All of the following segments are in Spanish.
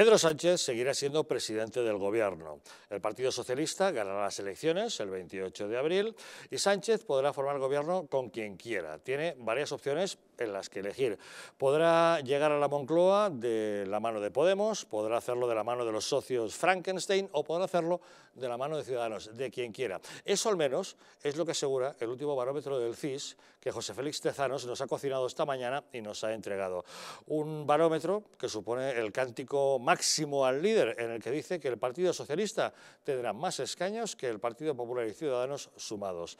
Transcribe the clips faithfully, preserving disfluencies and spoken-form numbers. Pedro Sánchez seguirá siendo presidente del gobierno. El Partido Socialista ganará las elecciones el veintiocho de abril y Sánchez podrá formar gobierno con quien quiera. Tiene varias opciones en las que elegir. Podrá llegar a la Moncloa de la mano de Podemos, podrá hacerlo de la mano de los socios Frankenstein o podrá hacerlo de la mano de Ciudadanos, de quien quiera. Eso al menos es lo que asegura el último barómetro del C I S que José Félix Tezanos nos ha cocinado esta mañana y nos ha entregado. Un barómetro que supone el cántico máximo al líder, en el que dice que el Partido Socialista tendrá más escaños que el Partido Popular y Ciudadanos sumados.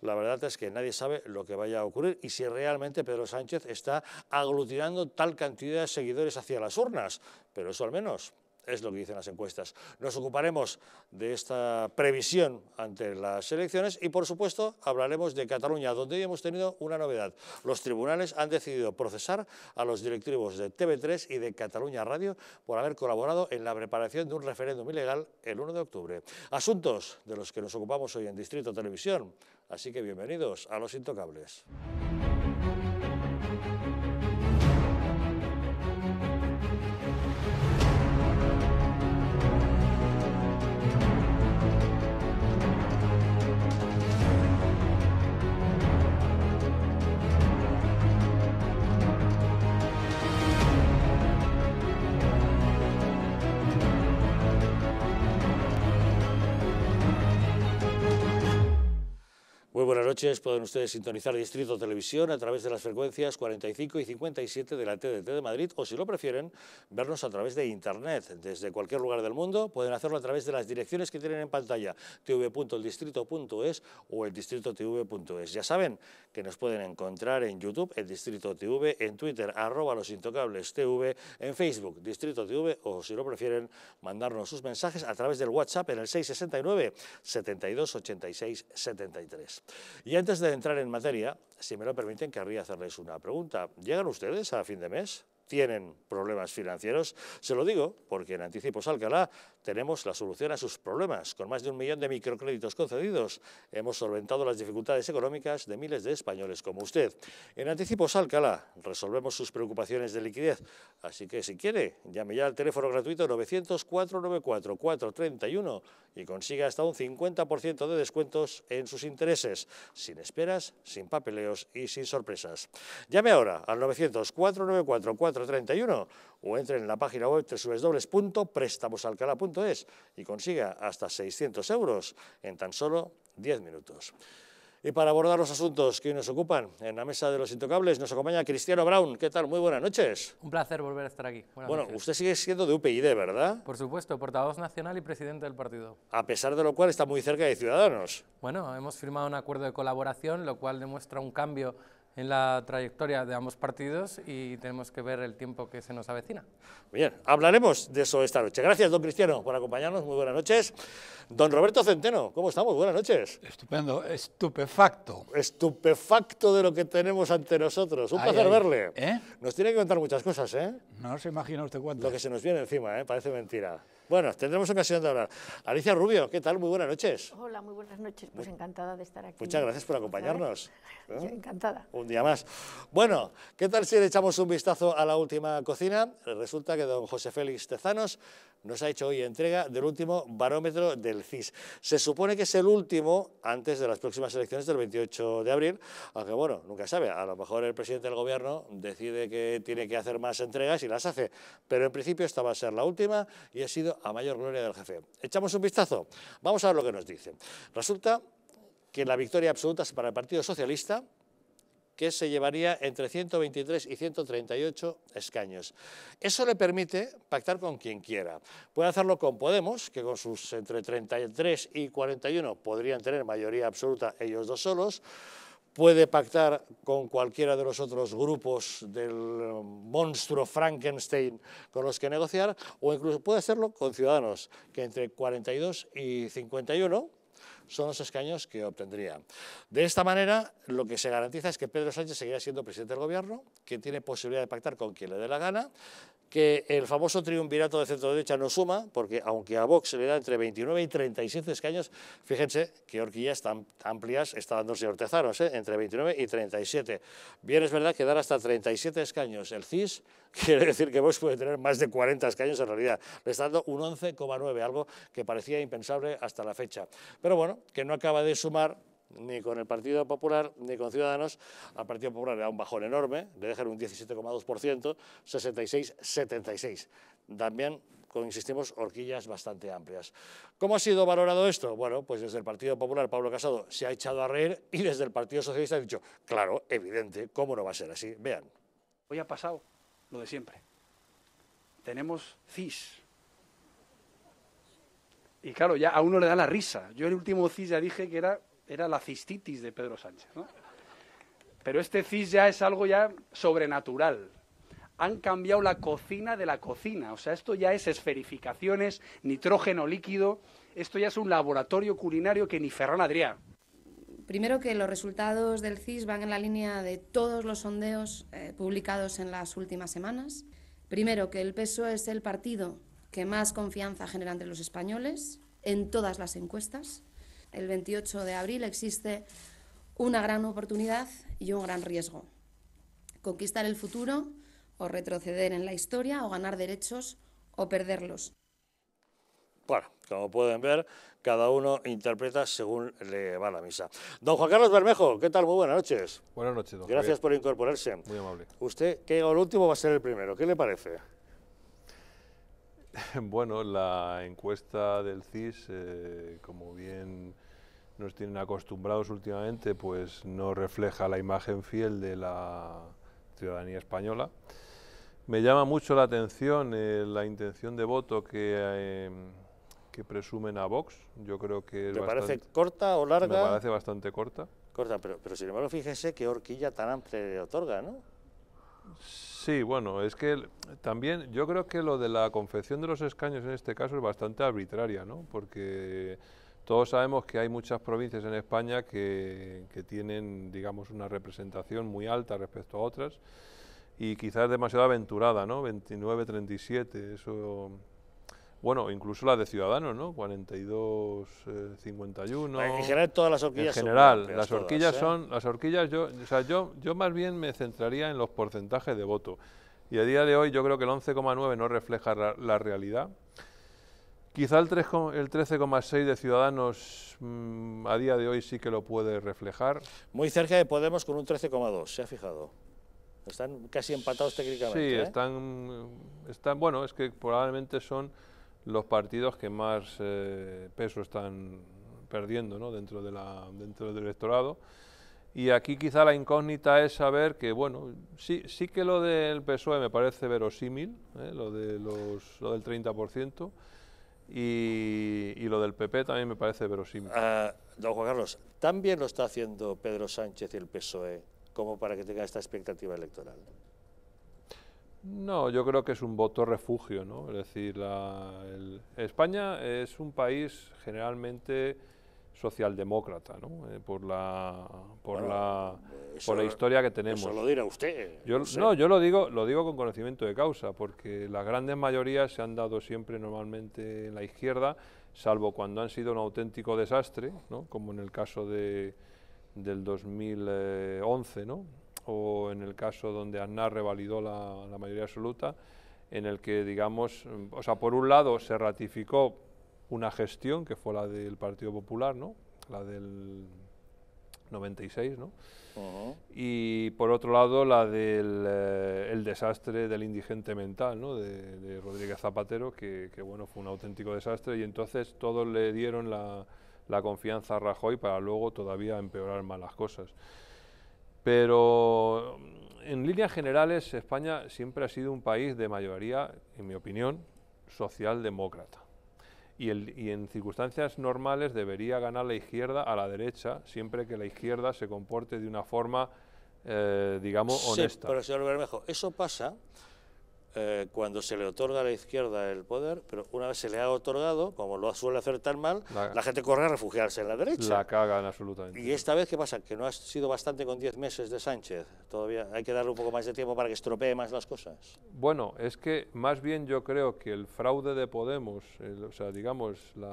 La verdad es que nadie sabe lo que vaya a ocurrir y si realmente Pedro Sánchez está aglutinando tal cantidad de seguidores hacia las urnas, pero eso al menos es lo que dicen las encuestas. Nos ocuparemos de esta previsión ante las elecciones y, por supuesto, hablaremos de Cataluña, donde hoy hemos tenido una novedad. Los tribunales han decidido procesar a los directivos de T V tres y de Cataluña Radio por haber colaborado en la preparación de un referéndum ilegal el uno de octubre. Asuntos de los que nos ocupamos hoy en Distrito Televisión. Así que bienvenidos a Los Intocables. Muy buenas noches, pueden ustedes sintonizar Distrito Televisión a través de las frecuencias cuarenta y cinco y cincuenta y siete de la T D T de Madrid o, si lo prefieren, vernos a través de Internet. Desde cualquier lugar del mundo pueden hacerlo a través de las direcciones que tienen en pantalla, tv punto el distrito punto es o el distrito tv punto es. Ya saben que nos pueden encontrar en YouTube, El Distrito T V, en Twitter, arroba Los Intocables T V, en Facebook, Distrito T V o, si lo prefieren, mandarnos sus mensajes a través del WhatsApp en el seis sesenta y nueve, setenta y dos, ochenta y seis, setenta y tres. Y antes de entrar en materia, si me lo permiten, querría hacerles una pregunta. ¿Llegan ustedes a fin de mes? ¿Tienen problemas financieros? Se lo digo porque en Anticipos Alcalá tenemos la solución a sus problemas. Con más de un millón de microcréditos concedidos, hemos solventado las dificultades económicas de miles de españoles como usted. En Anticipos Alcalá resolvemos sus preocupaciones de liquidez. Así que, si quiere, llame ya al teléfono gratuito nueve cero cero, cuatro nueve cuatro, cuatro tres uno y consiga hasta un cincuenta por ciento de descuentos en sus intereses. Sin esperas, sin papeleos y sin sorpresas. Llame ahora al nueve cero cero, cuatro nueve cuatro, cuatro tres uno o entre en la página web www punto préstamosalcalá punto es y consiga hasta seiscientos euros en tan solo diez minutos. Y para abordar los asuntos que hoy nos ocupan, en la mesa de Los Intocables nos acompaña Cristiano Brown. ¿Qué tal? Muy buenas noches. Un placer volver a estar aquí. Buenas bueno, noches. Usted sigue siendo de U P y D, ¿verdad? Por supuesto, portavoz nacional y presidente del partido. A pesar de lo cual está muy cerca de Ciudadanos. Bueno, hemos firmado un acuerdo de colaboración, lo cual demuestra un cambio en la trayectoria de ambos partidos y tenemos que ver el tiempo que se nos avecina. Bien, hablaremos de eso esta noche. Gracias, don Cristiano, por acompañarnos. Muy buenas noches. Don Roberto Centeno, ¿cómo estamos? Buenas noches. Estupendo, estupefacto. Estupefacto de lo que tenemos ante nosotros. Un ay, placer ay, verle. ¿Eh? Nos tiene que contar muchas cosas, ¿eh? No se imagina usted cuánto. Lo que se nos viene encima, ¿eh? Parece mentira. Bueno, tendremos ocasión de hablar. Alicia Rubio, ¿qué tal? Muy buenas noches. Hola, muy buenas noches. Pues encantada de estar aquí. Muchas gracias por acompañarnos. ¿Eh? Yo encantada. Un día más. Bueno, ¿qué tal si le echamos un vistazo a la última cocina? Resulta que don José Félix Tezanos nos ha hecho hoy entrega del último barómetro del C I S. Se supone que es el último antes de las próximas elecciones del veintiocho de abril, aunque bueno, nunca sabe. A lo mejor el presidente del gobierno decide que tiene que hacer más entregas y las hace, pero en principio esta va a ser la última y ha sido a mayor gloria del jefe. Echamos un vistazo, vamos a ver lo que nos dice. Resulta que la victoria absoluta es para el Partido Socialista, que se llevaría entre ciento veintitrés y ciento treinta y ocho escaños. Eso le permite pactar con quien quiera. Puede hacerlo con Podemos, que con sus entre treinta y tres y cuarenta y uno podrían tener mayoría absoluta ellos dos solos. Puede pactar con cualquiera de los otros grupos del monstruo Frankenstein con los que negociar, o incluso puede hacerlo con Ciudadanos, que entre cuarenta y dos y cincuenta y uno son los escaños que obtendría. De esta manera, lo que se garantiza es que Pedro Sánchez seguirá siendo presidente del gobierno, que tiene posibilidad de pactar con quien le dé la gana, que el famoso triunvirato de centro-derecha no suma, porque aunque a Vox se le da entre veintinueve y treinta y siete escaños, fíjense qué horquillas tan amplias está dando el señor Tezanos, ¿eh? Entre veintinueve y treinta y siete. Bien, es verdad que dar hasta treinta y siete escaños el C I S quiere decir que Vox puede tener más de cuarenta escaños en realidad, le está dando un once coma nueve, algo que parecía impensable hasta la fecha. Pero bueno, que no acaba de sumar ni con el Partido Popular, ni con Ciudadanos. Al Partido Popular le da un bajón enorme, le dejan un diecisiete coma dos por ciento, sesenta y seis setenta y seis. También, con, insistimos, horquillas bastante amplias. ¿Cómo ha sido valorado esto? Bueno, pues desde el Partido Popular, Pablo Casado se ha echado a reír y desde el Partido Socialista ha dicho, claro, evidente, ¿cómo no va a ser así? Vean. Hoy ha pasado lo de siempre. Tenemos C I S. Y claro, ya a uno le da la risa. Yo el último C I S ya dije que era... era la cistitis de Pedro Sánchez, ¿no? Pero este C I S ya es algo ya sobrenatural. Han cambiado la cocina de la cocina. O sea, esto ya es esferificaciones, nitrógeno líquido. Esto ya es un laboratorio culinario que ni Ferran Adrià. Primero que los resultados del C I S van en la línea de todos los sondeos eh, publicados en las últimas semanas. Primero que el P S O E es el partido que más confianza genera entre los españoles en todas las encuestas. El veintiocho de abril existe una gran oportunidad y un gran riesgo. Conquistar el futuro o retroceder en la historia o ganar derechos o perderlos. Bueno, como pueden ver, cada uno interpreta según le va la misa. Don Juan Carlos Bermejo, ¿qué tal? Muy buenas noches. Buenas noches, don Gracias Javier. por incorporarse. Muy amable. Usted, que el último va a ser el primero, ¿qué le parece? Bueno, la encuesta del C I S, eh, como bien nos tienen acostumbrados últimamente, pues no refleja la imagen fiel de la ciudadanía española. Me llama mucho la atención eh, la intención de voto que, eh, que presumen a Vox. Yo creo que es ¿Te bastante, parece corta o larga? Me parece bastante corta. Corta, pero, pero sin embargo, fíjese qué horquilla tan amplia le otorga, ¿no? Sí, bueno, es que también yo creo que lo de la confección de los escaños en este caso es bastante arbitraria, ¿no? Porque todos sabemos que hay muchas provincias en España que, que tienen, digamos, una representación muy alta respecto a otras y quizás demasiado aventurada, ¿no? veintinueve, treinta y siete, eso... Bueno, incluso la de Ciudadanos, ¿no? cuarenta y dos, eh, cincuenta y uno... En general todas las horquillas son... En general, son las horquillas todas, ¿eh? son... Las horquillas yo, o sea, yo, yo más bien me centraría en los porcentajes de voto. Y a día de hoy yo creo que el once coma nueve no refleja la, la realidad. Quizá el, el trece coma seis de Ciudadanos mmm, a día de hoy sí que lo puede reflejar. Muy cerca de Podemos con un trece coma dos, ¿se ha fijado? Están casi empatados técnicamente. Sí, ¿eh? están, están... Bueno, es que probablemente son... los partidos que más eh, peso están perdiendo, ¿no? dentro, de la, dentro del electorado. Y aquí quizá la incógnita es saber que, bueno, sí, sí que lo del P S O E me parece verosímil, ¿eh? lo, de los, lo del treinta por ciento, y, y lo del P P también me parece verosímil. Uh, don Juan Carlos, ¿también lo está haciendo Pedro Sánchez y el P S O E como para que tenga esta expectativa electoral? No, yo creo que es un voto refugio, ¿no? Es decir, la, el, España es un país generalmente socialdemócrata, ¿no? Eh, por la por bueno, la eso, por la historia que tenemos. Eso lo dirá usted. Yo, no, sé. no, yo lo digo lo digo con conocimiento de causa, porque las grandes mayorías se han dado siempre normalmente en la izquierda, salvo cuando han sido un auténtico desastre, ¿no? Como en el caso de del dos mil once, ¿no? O en el caso donde Aznar revalidó la, la mayoría absoluta, en el que, digamos, o sea, por un lado se ratificó una gestión, que fue la del Partido Popular, ¿no? La del noventa y seis, ¿no? Uh-huh. Y por otro lado la del eh, el desastre del indigente mental, ¿no? De, de Rodríguez Zapatero, que, que, bueno, fue un auténtico desastre, y entonces todos le dieron la, la confianza a Rajoy para luego todavía empeorar más las cosas. Pero en líneas generales España siempre ha sido un país de mayoría, en mi opinión, socialdemócrata. Y, el, y en circunstancias normales debería ganar la izquierda a la derecha, siempre que la izquierda se comporte de una forma, eh, digamos, honesta. Sí, pero señor Bermejo, eso pasa eh, cuando se le otorga a la izquierda el poder, pero una vez se le ha otorgado, como lo suele hacer tan mal, la, la gente corre a refugiarse en la derecha. La cagan absolutamente. Y esta vez, ¿qué pasa? Que no ha sido bastante con diez meses de Sánchez, todavía hay que darle un poco más de tiempo para que estropee más las cosas. Bueno, es que más bien yo creo que el fraude de Podemos, el, o sea, digamos, la...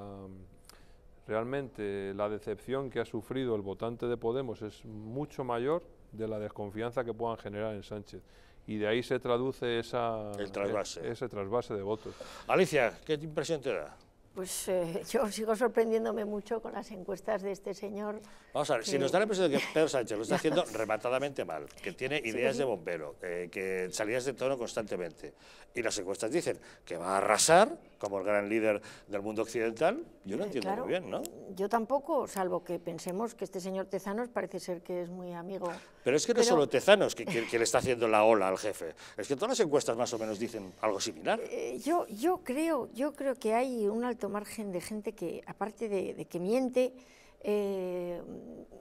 realmente la decepción que ha sufrido el votante de Podemos es mucho mayor de la desconfianza que puedan generar en Sánchez. Y de ahí se traduce esa, el trasvase. E, ese trasvase de votos. Alicia, ¿qué impresión te da? Pues eh, yo sigo sorprendiéndome mucho con las encuestas de este señor. Vamos a ver, que... si nos da la impresión de que Pedro Sánchez lo está haciendo rematadamente mal, que tiene ideas sí. de bombero, eh, que salidas de tono constantemente, y las encuestas dicen que va a arrasar como el gran líder del mundo occidental, yo lo entiendo claro, muy bien, ¿no? Yo tampoco, salvo que pensemos que este señor Tezanos parece ser que es muy amigo. Pero es que no Pero... solo Tezanos que, que, que le está haciendo la ola al jefe, es que todas las encuestas más o menos dicen algo similar. Eh, yo, yo, creo, yo creo que hay un alto margen de gente que, aparte de, de que miente, eh,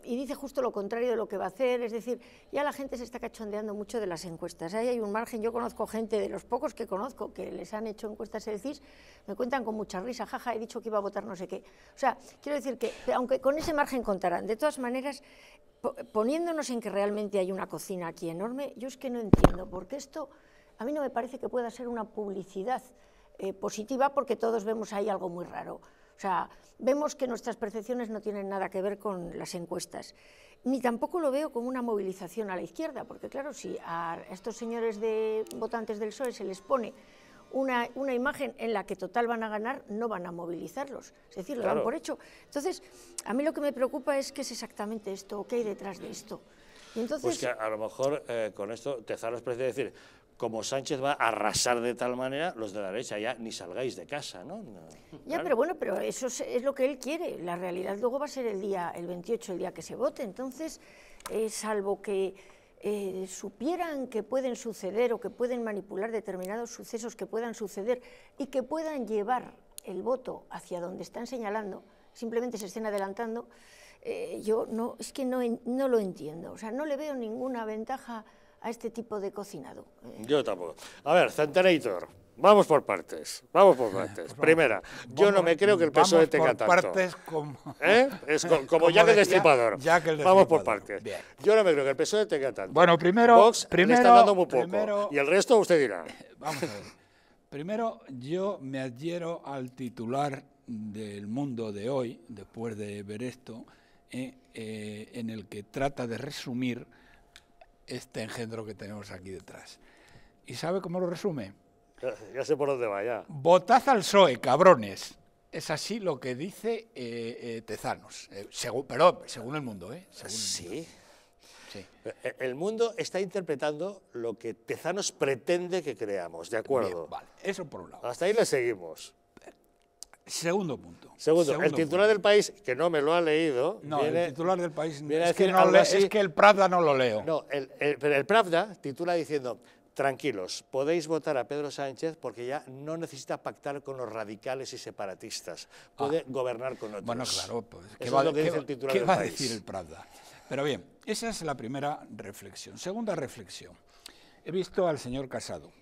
y dice justo lo contrario de lo que va a hacer, es decir, ya la gente se está cachondeando mucho de las encuestas, ahí hay un margen, yo conozco gente, de los pocos que conozco, que les han hecho encuestas del C I S, me cuentan con mucha risa, jaja, he dicho que iba a votar no sé qué, o sea, quiero decir que, aunque con ese margen contarán, de todas maneras, poniéndonos en que realmente hay una cocina aquí enorme, yo es que no entiendo, porque esto, a mí no me parece que pueda ser una publicidad eh, positiva, porque todos vemos ahí algo muy raro. O sea, vemos que nuestras percepciones no tienen nada que ver con las encuestas. Ni tampoco lo veo como una movilización a la izquierda, porque claro, si a estos señores de votantes del P S O E se les pone una, una imagen en la que total van a ganar, no van a movilizarlos, es decir, lo [S2] Claro. [S1] Dan por hecho. Entonces, a mí lo que me preocupa es qué es exactamente esto, o qué hay detrás de esto. Y entonces, pues que a, a lo mejor eh, con esto Tezanos parece decir... como Sánchez va a arrasar de tal manera, los de la derecha ya ni salgáis de casa, ¿no? no ya, claro. pero bueno, pero eso es, es lo que él quiere. La realidad luego va a ser el día, el veintiocho, el día que se vote. Entonces, eh, salvo que eh, supieran que pueden suceder o que pueden manipular determinados sucesos que puedan suceder y que puedan llevar el voto hacia donde están señalando, simplemente se estén adelantando, eh, yo no, es que no, no lo entiendo. O sea, no le veo ninguna ventaja a este tipo de cocinado. Yo tampoco. A ver, Centenator, vamos por partes, vamos por partes. Primera, yo no me creo que el P S O E tenga tanto. Vamos por partes como... ¿Eh? Es co como, como Jack el Destripador. Jack el Destripador. Vamos por partes. Bien. Yo no me creo que el P S O E tenga tanto. Bueno, primero... Vox primero, le están dando muy poco. Primero, y el resto usted dirá. Vamos a ver. Primero, yo me adhiero al titular del Mundo de hoy, después de ver esto, eh, eh, en el que trata de resumir este engendro que tenemos aquí detrás. ¿Y sabe cómo lo resume? Ya, ya sé por dónde va, ya. Votad al P S O E, cabrones. Es así lo que dice eh, eh, Tezanos. Eh, según, perdón, según el Mundo, ¿eh? Según sí. El Mundo. Sí. El Mundo está interpretando lo que Tezanos pretende que creamos, ¿de acuerdo? Bien, vale, eso por un lado. Hasta ahí le seguimos. Segundo punto. Segundo, Segundo el titular punto. del País, que no me lo ha leído... No, viene, el titular del País... Viene es, que no le, es que el Pravda no lo leo. No, el, el, el Pravda titula diciendo, tranquilos, podéis votar a Pedro Sánchez porque ya no necesita pactar con los radicales y separatistas. Puede ah. gobernar con otros. Bueno, claro, pues... Eso ¿qué va, es lo que dice el titular del País? ¿Qué va a decir el Pravda? Pero bien, esa es la primera reflexión. Segunda reflexión. He visto al señor Casado.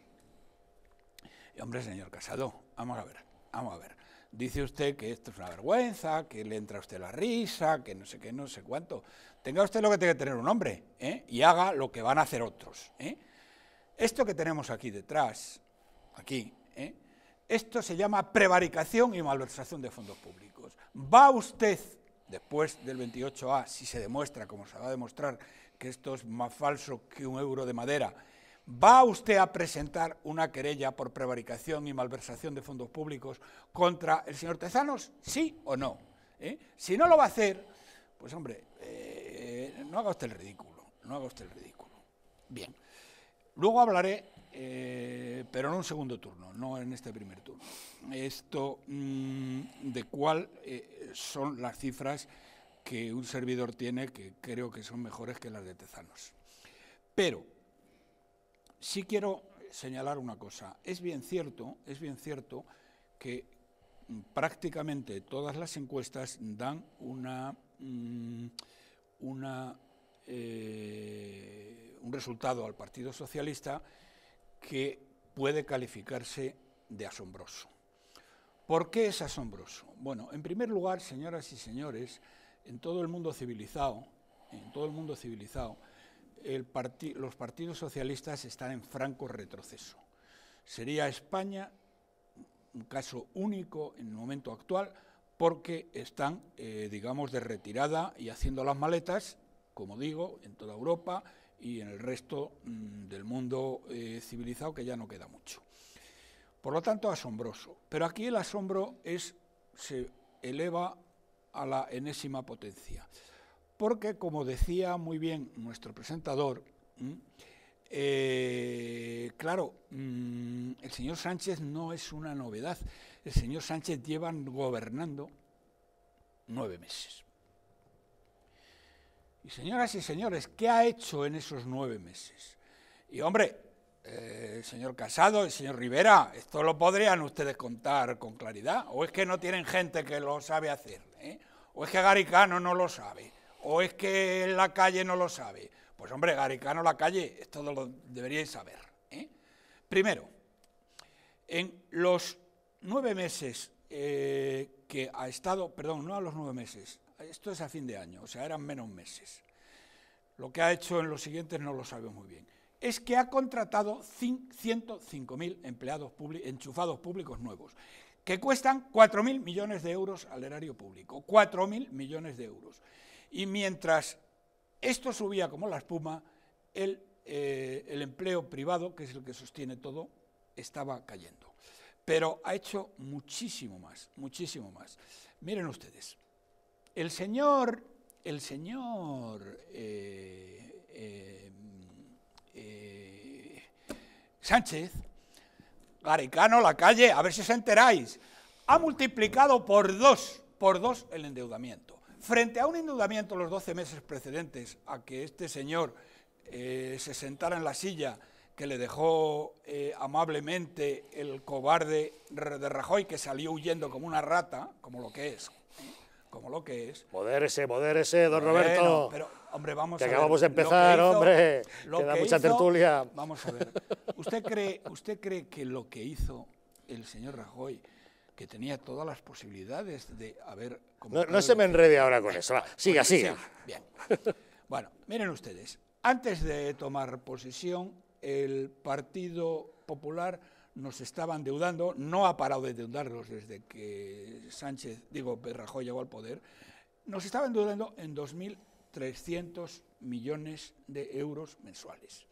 Y, hombre, señor Casado, vamos a ver, vamos a ver. Dice usted que esto es una vergüenza, que le entra a usted la risa, que no sé qué, no sé cuánto. Tenga usted lo que tiene que tener un hombre, ¿eh? Y haga lo que van a hacer otros, ¿eh? Esto que tenemos aquí detrás, aquí, ¿eh? Esto se llama prevaricación y malversación de fondos públicos. Va usted, después del veintiocho A, si se demuestra, como se va a demostrar, que esto es más falso que un euro de madera, ¿va usted a presentar una querella por prevaricación y malversación de fondos públicos contra el señor Tezanos? ¿Sí o no? ¿Eh? Si no lo va a hacer, pues hombre, eh, no haga usted el ridículo, no haga usted el ridículo. Bien, luego hablaré, eh, pero en un segundo turno, no en este primer turno, esto mmm, de cuál eh, son las cifras que un servidor tiene que creo que son mejores que las de Tezanos. Pero... sí quiero señalar una cosa. Es bien cierto, es bien cierto que prácticamente todas las encuestas dan una, una, eh, un resultado al Partido Socialista que puede calificarse de asombroso. ¿Por qué es asombroso? Bueno, en primer lugar, señoras y señores, en todo el mundo civilizado, en todo el mundo civilizado, el parti- los partidos socialistas están en franco retroceso. Sería España un caso único en el momento actual, porque están, eh, digamos, de retirada y haciendo las maletas, como digo, en toda Europa y en el resto mmm, del mundo eh, civilizado, que ya no queda mucho. Por lo tanto, asombroso. Pero aquí el asombro es, se eleva a la enésima potencia, porque, como decía muy bien nuestro presentador, eh, claro, mmm, el señor Sánchez no es una novedad. El señor Sánchez lleva gobernando nueve meses. Y señoras y señores, ¿qué ha hecho en esos nueve meses? Y hombre, eh, el señor Casado, el señor Rivera, esto lo podrían ustedes contar con claridad. O es que no tienen gente que lo sabe hacer, ¿eh? O es que Garicano no lo sabe, o es que en la calle no lo sabe. Pues hombre, Garicano, la calle, esto lo deberíais saber, ¿eh? Primero, en los nueve meses eh, que ha estado, perdón, no a los nueve meses, esto es a fin de año, o sea, eran menos meses. Lo que ha hecho en los siguientes no lo sabe muy bien. Es que ha contratado ciento cinco mil empleados públicos, enchufados públicos nuevos, que cuestan cuatro mil millones de euros al erario público, cuatro mil millones de euros. Y mientras esto subía como la espuma, el, eh, el empleo privado, que es el que sostiene todo, estaba cayendo. Pero ha hecho muchísimo más, muchísimo más. Miren ustedes, el señor, el señor eh, eh, eh, Sánchez, Garicano, la calle, a ver si os enteráis, ha multiplicado por dos, por dos el endeudamiento. Frente a un endeudamiento los doce meses precedentes a que este señor eh, se sentara en la silla que le dejó eh, amablemente el cobarde de Rajoy, que salió huyendo como una rata, como lo que es, como lo que es. Modérese, modérese, don bueno, Roberto. Pero, hombre, vamos que a acabamos ver. de empezar, hizo, hombre, lo queda que mucha hizo, tertulia. Vamos a ver, ¿usted cree, usted cree que lo que hizo el señor Rajoy, que tenía todas las posibilidades de haber... No, no se me enrede ahora con eso, va. Siga, pues, siga. Sí, bien. Bueno, miren ustedes, antes de tomar posesión, el Partido Popular nos estaba endeudando, no ha parado de endeudarnos desde que Sánchez, digo, Rajoy llegó al poder, nos estaba endeudando en dos mil trescientos millones de euros mensuales.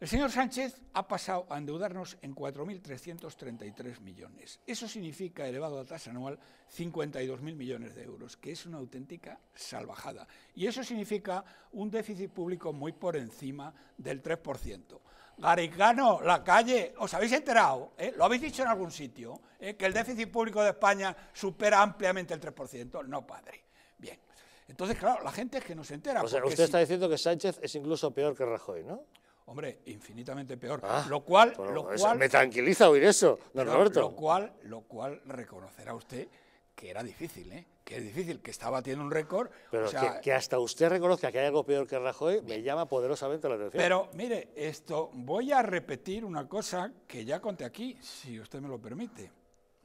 El señor Sánchez ha pasado a endeudarnos en cuatro mil trescientos treinta y tres millones. Eso significa, elevado a tasa anual, cincuenta y dos mil millones de euros, que es una auténtica salvajada. Y eso significa un déficit público muy por encima del tres por ciento. Garicano, la calle, ¿os habéis enterado? ¿Eh? ¿Lo habéis dicho en algún sitio? ¿Eh? ¿Que el déficit público de España supera ampliamente el tres por ciento? No, padre. Bien. Entonces, claro, la gente es que no se entera. O sea, usted si... está diciendo que Sánchez es incluso peor que Rajoy, ¿no? Hombre, infinitamente peor, ah, lo cual... Lo cual me tranquiliza oír eso, don lo, Roberto. Lo cual, lo cual reconocerá usted que era difícil, ¿eh? Que es difícil, que está batiendo un récord. Pero o sea, que, que hasta usted reconozca que hay algo peor que Rajoy, me llama poderosamente la atención. Pero, mire, esto voy a repetir una cosa que ya conté aquí, si usted me lo permite,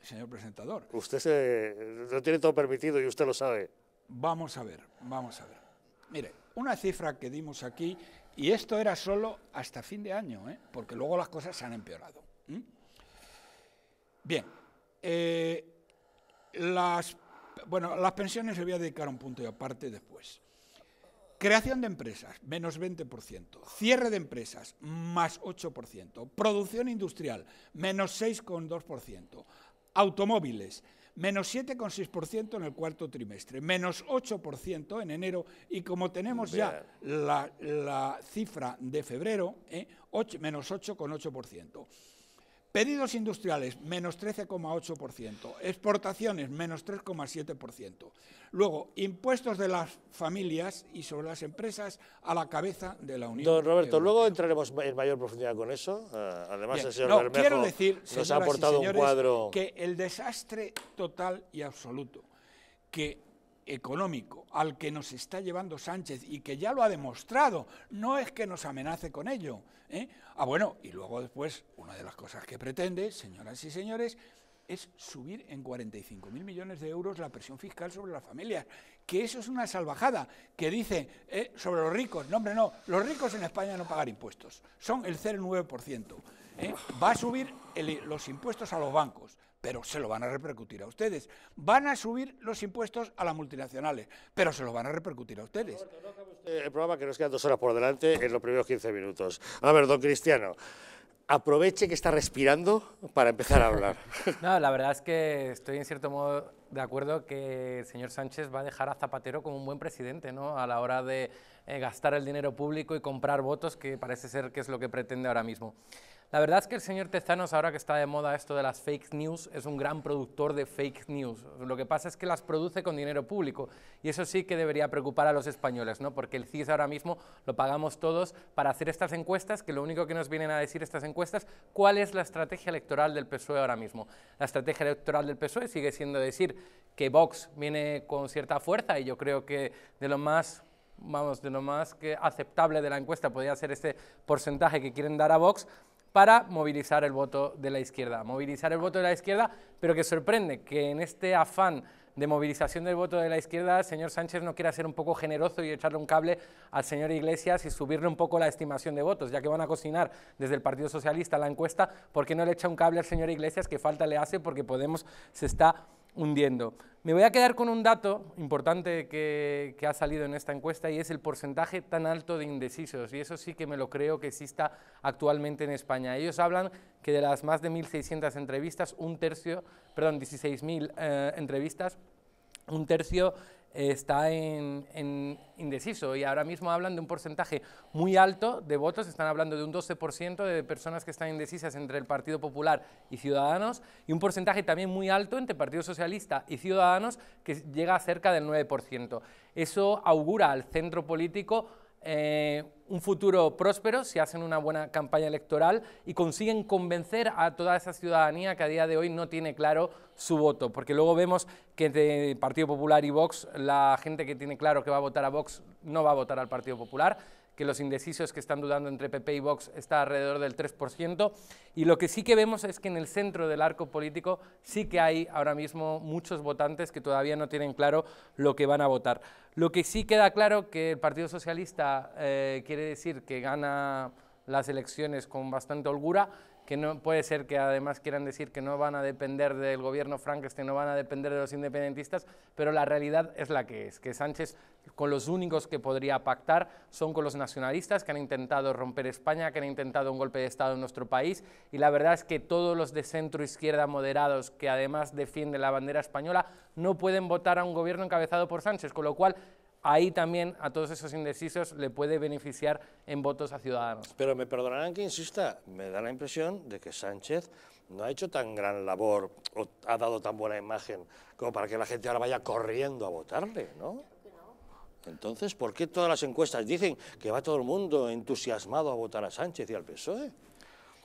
señor presentador. Usted se, lo tiene todo permitido y usted lo sabe. Vamos a ver, vamos a ver. Mire, una cifra que dimos aquí... Y esto era solo hasta fin de año, ¿eh? Porque luego las cosas se han empeorado. ¿Mm? Bien, eh, las, bueno, las pensiones le voy a dedicar un punto y aparte después. Creación de empresas, menos veinte por ciento. Cierre de empresas, más ocho por ciento. Producción industrial, menos seis coma dos por ciento. Automóviles, menos siete coma seis por ciento en el cuarto trimestre, menos ocho por ciento en enero, y como tenemos ya la, la cifra de febrero, ¿eh? ocho, menos ocho coma ocho por ciento. Pedidos industriales, menos trece coma ocho por ciento. Exportaciones, menos tres coma siete por ciento. Luego, impuestos de las familias y sobre las empresas a la cabeza de la Unión Europea. Don Roberto, Europea. Luego entraremos en mayor profundidad con eso. Uh, además, bien, el señor no, Bermejo quiero decir, nos ha aportado señores, un cuadro... que el desastre total y absoluto que económico al que nos está llevando Sánchez y que ya lo ha demostrado, no es que nos amenace con ello, ¿eh? Ah, bueno, y luego después, una de las cosas que pretende, señoras y señores, es subir en cuarenta y cinco mil millones de euros la presión fiscal sobre las familias, que eso es una salvajada, que dice eh, sobre los ricos, no hombre no, los ricos en España no pagan impuestos, son el cero coma nueve por ciento, ¿eh? Va a subir el, los impuestos a los bancos, pero se lo van a repercutir a ustedes, van a subir los impuestos a las multinacionales, pero se lo van a repercutir a ustedes. Roberto, no acabe usted el programa, que nos quedan dos horas por delante en los primeros quince minutos. A ver, don Cristiano, aproveche que está respirando para empezar a hablar. No, la verdad es que estoy en cierto modo de acuerdo que el señor Sánchez va a dejar a Zapatero como un buen presidente, ¿no?, a la hora de eh, gastar el dinero público y comprar votos, que parece ser que es lo que pretende ahora mismo. La verdad es que el señor Tezanos, ahora que está de moda esto de las fake news, es un gran productor de fake news. Lo que pasa es que las produce con dinero público y eso sí que debería preocupar a los españoles, ¿no? Porque el C I S ahora mismo lo pagamos todos para hacer estas encuestas, que lo único que nos vienen a decir estas encuestas, ¿cuál es la estrategia electoral del P S O E ahora mismo? La estrategia electoral del P S O E sigue siendo decir que Vox viene con cierta fuerza, y yo creo que de lo más... vamos, de lo más que aceptable de la encuesta podría ser este porcentaje que quieren dar a Vox para movilizar el voto de la izquierda, movilizar el voto de la izquierda, pero que sorprende que en este afán de movilización del voto de la izquierda el señor Sánchez no quiera ser un poco generoso y echarle un cable al señor Iglesias y subirle un poco la estimación de votos, ya que van a cocinar desde el Partido Socialista la encuesta, ¿por qué no le echa un cable al señor Iglesias, que falta le hace, porque Podemos se está hundiendo? Me voy a quedar con un dato importante que, que ha salido en esta encuesta, y es el porcentaje tan alto de indecisos, y eso sí que me lo creo que exista actualmente en España. Ellos hablan que de las más de mil seiscientas entrevistas, un tercio, perdón, dieciséis mil eh, entrevistas, un tercio eh, está en, en indeciso, y ahora mismo hablan de un porcentaje muy alto de votos, están hablando de un doce por ciento de personas que están indecisas entre el Partido Popular y Ciudadanos, y un porcentaje también muy alto entre Partido Socialista y Ciudadanos, que llega a cerca del nueve por ciento. Eso augura al centro político Eh, un futuro próspero si hacen una buena campaña electoral y consiguen convencer a toda esa ciudadanía que a día de hoy no tiene claro su voto, porque luego vemos que entre Partido Popular y Vox, la gente que tiene claro que va a votar a Vox no va a votar al Partido Popular, que los indecisos que están dudando entre P P y Vox está alrededor del tres por ciento, y lo que sí que vemos es que en el centro del arco político sí que hay ahora mismo muchos votantes que todavía no tienen claro lo que van a votar. Lo que sí queda claro que el Partido Socialista eh, quiere decir que gana las elecciones con bastante holgura, que no puede ser que además quieran decir que no van a depender del gobierno Frankenstein, no van a depender de los independentistas, pero la realidad es la que es, que Sánchez con los únicos que podría pactar son con los nacionalistas, que han intentado romper España, que han intentado un golpe de Estado en nuestro país, y la verdad es que todos los de centro izquierda moderados, que además defienden la bandera española, no pueden votar a un gobierno encabezado por Sánchez, con lo cual ahí también a todos esos indecisos le puede beneficiar en votos a Ciudadanos. Pero me perdonarán que insista, me da la impresión de que Sánchez no ha hecho tan gran labor o ha dado tan buena imagen como para que la gente ahora vaya corriendo a votarle, ¿no? Entonces, ¿por qué todas las encuestas dicen que va todo el mundo entusiasmado a votar a Sánchez y al P S O E?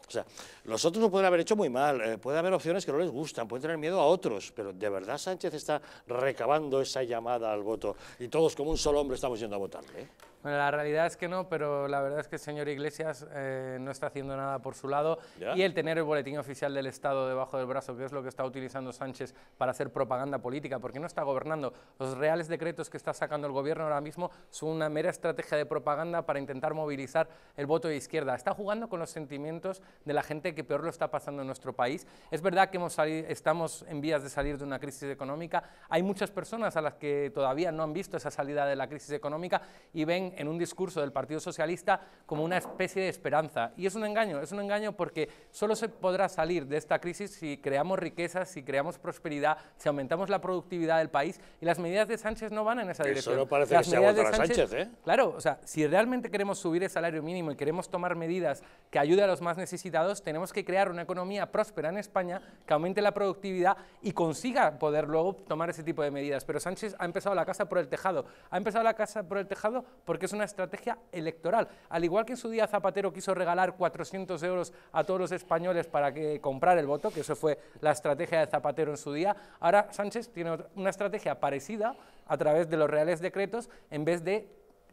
O sea, los otros lo pueden haber hecho muy mal, eh, puede haber opciones que no les gustan, pueden tener miedo a otros, pero ¿de verdad Sánchez está recabando esa llamada al voto y todos como un solo hombre estamos yendo a votarle, eh? Bueno, la realidad es que no, pero la verdad es que el señor Iglesias eh, no está haciendo nada por su lado. ¿Ya? Y el tener el boletín oficial del Estado debajo del brazo, que es lo que está utilizando Sánchez para hacer propaganda política, porque no está gobernando. Los reales decretos que está sacando el gobierno ahora mismo son una mera estrategia de propaganda para intentar movilizar el voto de izquierda. Está jugando con los sentimientos de la gente que peor lo está pasando en nuestro país. Es verdad que hemos salido, estamos en vías de salir de una crisis económica. Hay muchas personas a las que todavía no han visto esa salida de la crisis económica y ven en un discurso del Partido Socialista como una especie de esperanza. Y es un engaño, es un engaño porque solo se podrá salir de esta crisis si creamos riqueza, si creamos prosperidad, si aumentamos la productividad del país, y las medidas de Sánchez no van en esa dirección. Eso no parece las que se va a votar a Sánchez, ¿eh? Claro, o sea, si realmente queremos subir el salario mínimo y queremos tomar medidas que ayuden a los más necesitados, tenemos que crear una economía próspera en España, que aumente la productividad y consiga poder luego tomar ese tipo de medidas. Pero Sánchez ha empezado la casa por el tejado. Ha empezado la casa por el tejado porque que es una estrategia electoral. Al igual que en su día Zapatero quiso regalar cuatrocientos euros a todos los españoles para que comprar el voto, que eso fue la estrategia de Zapatero en su día, ahora Sánchez tiene una estrategia parecida a través de los reales decretos en vez de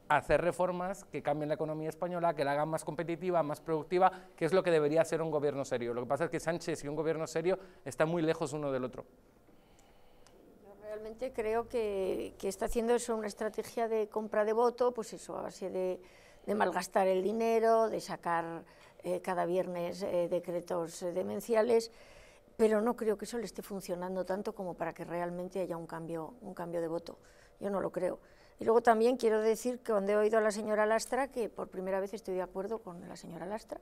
hacer reformas que cambien la economía española, que la hagan más competitiva, más productiva, que es lo que debería hacer un gobierno serio. Lo que pasa es que Sánchez y un gobierno serio están muy lejos uno del otro. Realmente creo que, que está haciendo eso una estrategia de compra de voto, pues eso, a base de, de malgastar el dinero, de sacar eh, cada viernes eh, decretos eh, demenciales, pero no creo que eso le esté funcionando tanto como para que realmente haya un cambio, un cambio de voto. Yo no lo creo. Y luego también quiero decir que cuando he oído a la señora Lastra, que por primera vez estoy de acuerdo con la señora Lastra,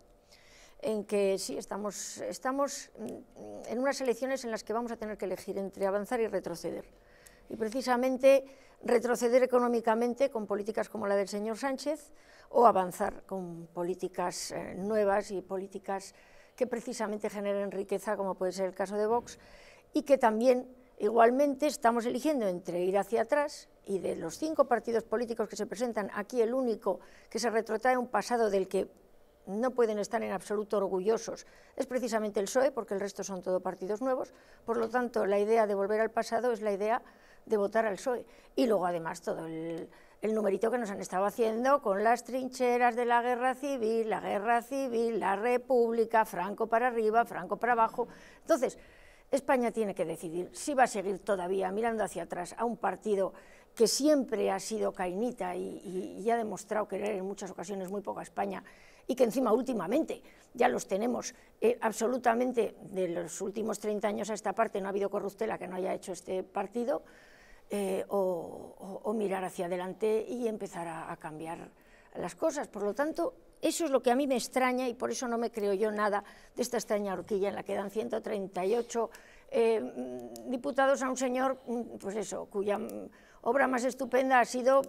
en que sí, estamos, estamos en unas elecciones en las que vamos a tener que elegir entre avanzar y retroceder. Y precisamente retroceder económicamente con políticas como la del señor Sánchez o avanzar con políticas eh, nuevas y políticas que precisamente generen riqueza, como puede ser el caso de Vox, y que también igualmente estamos eligiendo entre ir hacia atrás, y de los cinco partidos políticos que se presentan aquí el único que se retrotrae a un pasado del que no pueden estar en absoluto orgullosos es precisamente el P S O E, porque el resto son todo partidos nuevos. Por lo tanto, la idea de volver al pasado es la idea de votar al P S O E. Y luego, además, todo el, el numerito que nos han estado haciendo con las trincheras de la guerra civil, la guerra civil, la república, Franco para arriba, Franco para abajo. Entonces, España tiene que decidir si va a seguir todavía mirando hacia atrás a un partido que siempre ha sido cainita y, y, y ha demostrado querer en muchas ocasiones muy poca España, y que encima últimamente ya los tenemos eh, absolutamente, de los últimos treinta años a esta parte no ha habido corruptela que no haya hecho este partido, eh, o, o, o mirar hacia adelante y empezar a, a cambiar las cosas. Por lo tanto, eso es lo que a mí me extraña, y por eso no me creo yo nada de esta extraña horquilla en la que dan ciento treinta y ocho eh, diputados a un señor, pues eso, cuya obra más estupenda ha sido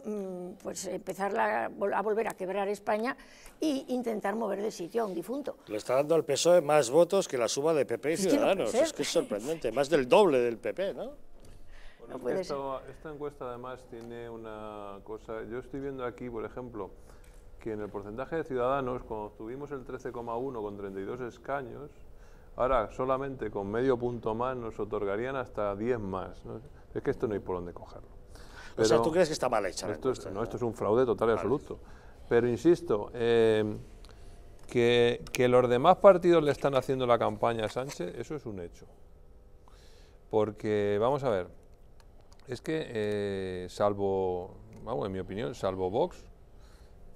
pues, empezar a, a volver a quebrar España e intentar mover de sitio a un difunto. Le está dando al P S O E más votos que la suma de P P y Ciudadanos. Es que es sorprendente, más del doble del P P, ¿no? Bueno, no puede esto, ser. Esta encuesta además tiene una cosa, yo estoy viendo aquí, por ejemplo, que en el porcentaje de Ciudadanos, cuando obtuvimos el trece coma uno con treinta y dos escaños, ahora solamente con medio punto más nos otorgarían hasta diez más, ¿no? Es que esto no hay por dónde cogerlo. Pero o sea, ¿tú crees que está mal hecha? Esto es, no, esto es un fraude total y vale. absoluto. Pero insisto, eh, que, que los demás partidos le están haciendo la campaña a Sánchez, eso es un hecho. Porque, vamos a ver, es que eh, salvo, vamos, en mi opinión, salvo Vox,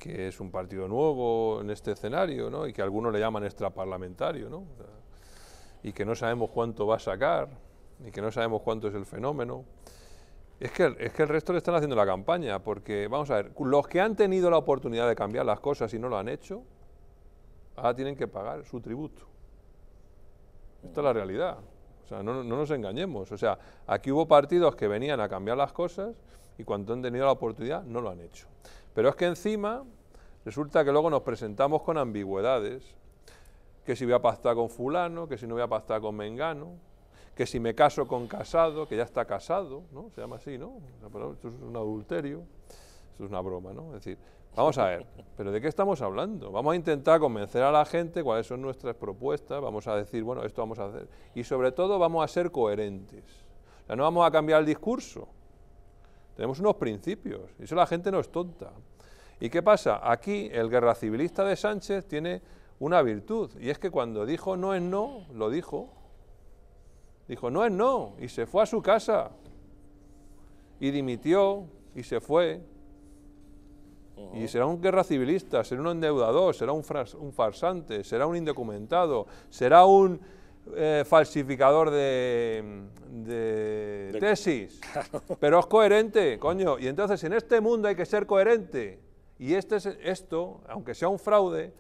que es un partido nuevo en este escenario, ¿no? Y que algunos le llaman extraparlamentario, ¿no? O sea, y que no sabemos cuánto va a sacar, y que no sabemos cuánto es el fenómeno. Es que, es que el resto le están haciendo la campaña, porque, vamos a ver, los que han tenido la oportunidad de cambiar las cosas y no lo han hecho, ahora tienen que pagar su tributo. Esta es la realidad. O sea, no, no nos engañemos. O sea, aquí hubo partidos que venían a cambiar las cosas y cuando han tenido la oportunidad no lo han hecho. Pero es que encima resulta que luego nos presentamos con ambigüedades, que si voy a pactar con fulano, que si no voy a pactar con mengano, que si me caso con Casado, que ya está casado, ¿no? Se llama así, ¿no? Esto es un adulterio, esto es una broma, ¿no? Es decir, vamos a ver, ¿pero de qué estamos hablando? Vamos a intentar convencer a la gente cuáles son nuestras propuestas, vamos a decir, bueno, esto vamos a hacer, y sobre todo vamos a ser coherentes. O sea, no vamos a cambiar el discurso. Tenemos unos principios, y eso la gente no es tonta. ¿Y qué pasa? Aquí el guerra civilista de Sánchez tiene una virtud, y es que cuando dijo no es no, lo dijo. Dijo no es no, y se fue a su casa. Y dimitió, y se fue. Uh-huh. Y será un guerra civilista, será un endeudador, será un, un farsante, será un indocumentado, será un... Eh, falsificador de, de, de tesis, claro. Pero es coherente, coño, y entonces en este mundo hay que ser coherente, y este es, esto, aunque sea un fraude,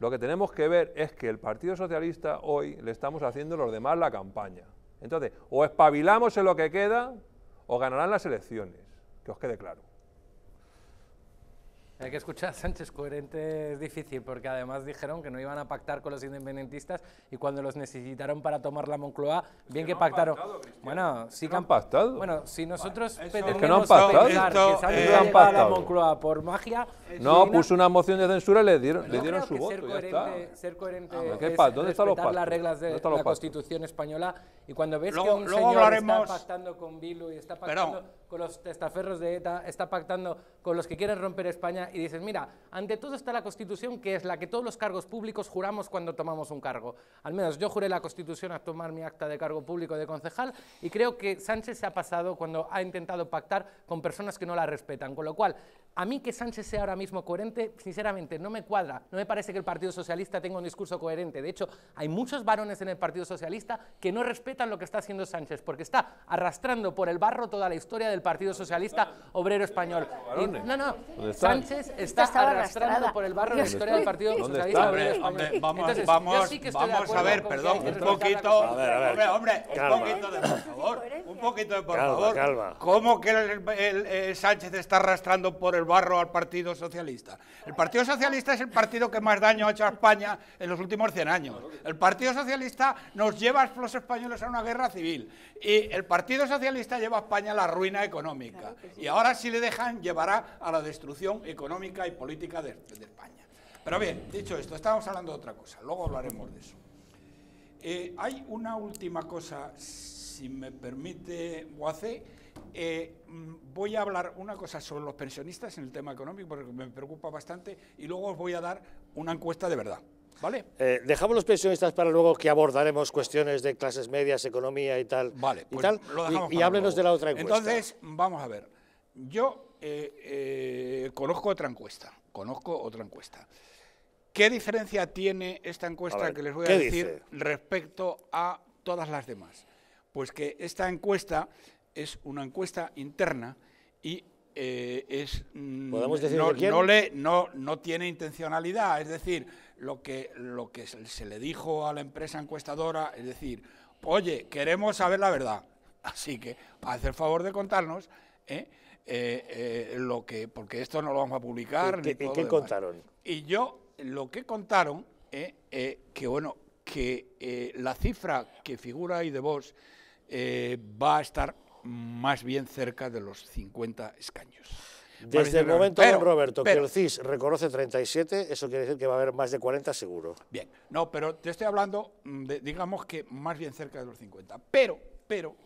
lo que tenemos que ver es que el Partido Socialista hoy le estamos haciendo a los demás la campaña. Entonces, o espabilamos en lo que queda, o ganarán las elecciones, que os quede claro. Hay que escuchar a Sánchez, coherente es difícil, porque además dijeron que no iban a pactar con los independentistas y cuando los necesitaron para tomar la Moncloa, es bien que, que no pactaron. Pactado, bueno, sí es que han pactado. Bueno, si nosotros vale, pretendemos es que no han pactado. Pensar Esto, que Sánchez eh, han pactado. A la Moncloa por magia... No, divina, puso una moción de censura y le dieron, no le dieron su voto, ser coherente, ya está. Ser coherente ah, es ¿dónde están los pactos? Las reglas de la Constitución española, y cuando ves luego, que un señor hablaremos... está pactando con Bildu y está pactando... Perdón. con los testaferros de ETA, está pactando con los que quieren romper España, y dices, mira, ante todo está la Constitución, que es la que todos los cargos públicos juramos cuando tomamos un cargo. Al menos yo juré la Constitución al tomar mi acta de cargo público de concejal, y creo que Sánchez se ha pasado cuando ha intentado pactar con personas que no la respetan. Con lo cual, a mí que Sánchez sea ahora mismo coherente, sinceramente, no me cuadra. No me parece que el Partido Socialista tenga un discurso coherente. De hecho, hay muchos varones en el Partido Socialista que no respetan lo que está haciendo Sánchez, porque está arrastrando por el barro toda la historia del Partido Socialista Obrero Español. Y, no, no, Sánchez está arrastrando por el barro la historia del Partido Socialista Obrero Español. Entonces, yo sí que estoy de acuerdo con que hay que respetar la Constitución. Vamos a ver, perdón, un poquito, hombre, un poquito de por favor, un poquito de por favor. ¿Cómo que el, el, eh, Sánchez está arrastrando por el barro al Partido Socialista? El Partido Socialista es el partido que más daño ha hecho a España en los últimos cien años. El Partido Socialista nos lleva a los españoles a una guerra civil, y el Partido Socialista lleva a España a la ruina económica, y ahora si le dejan llevará a la destrucción económica y política de, de España. Pero bien, dicho esto, estábamos hablando de otra cosa, luego hablaremos de eso. Eh, hay una última cosa, si me permite, Guacé. Eh, voy a hablar una cosa sobre los pensionistas en el tema económico, porque me preocupa bastante, y luego os voy a dar una encuesta de verdad, ¿vale? Eh, dejamos los pensionistas para luego, que abordaremos cuestiones de clases medias, economía y tal. Vale, pues y, tal, lo dejamos y, y háblenos luego de la otra encuesta. Entonces, vamos a ver, yo eh, eh, conozco otra encuesta, conozco otra encuesta. ¿Qué diferencia tiene esta encuesta, a ver, que les voy a decir, dice? Respecto a todas las demás? Pues que esta encuesta es una encuesta interna y eh, es, ¿podemos decir no, de quién? No, le, no, no tiene intencionalidad, es decir, lo que, lo que se le dijo a la empresa encuestadora, es decir, oye, queremos saber la verdad, así que haz el favor de contarnos, ¿eh? Eh, eh, lo que, porque esto no lo vamos a publicar. ¿Qué, ni qué, qué contaron? Y yo, lo que contaron, eh, eh, que bueno, que eh, la cifra que figura ahí de Vox eh, va a estar más bien cerca de los cincuenta escaños. Desde el momento, don Roberto, que el C I S reconoce treinta y siete, eso quiere decir que va a haber más de cuarenta seguro. Bien, no, pero te estoy hablando, de, digamos que más bien cerca de los cincuenta. Pero, pero,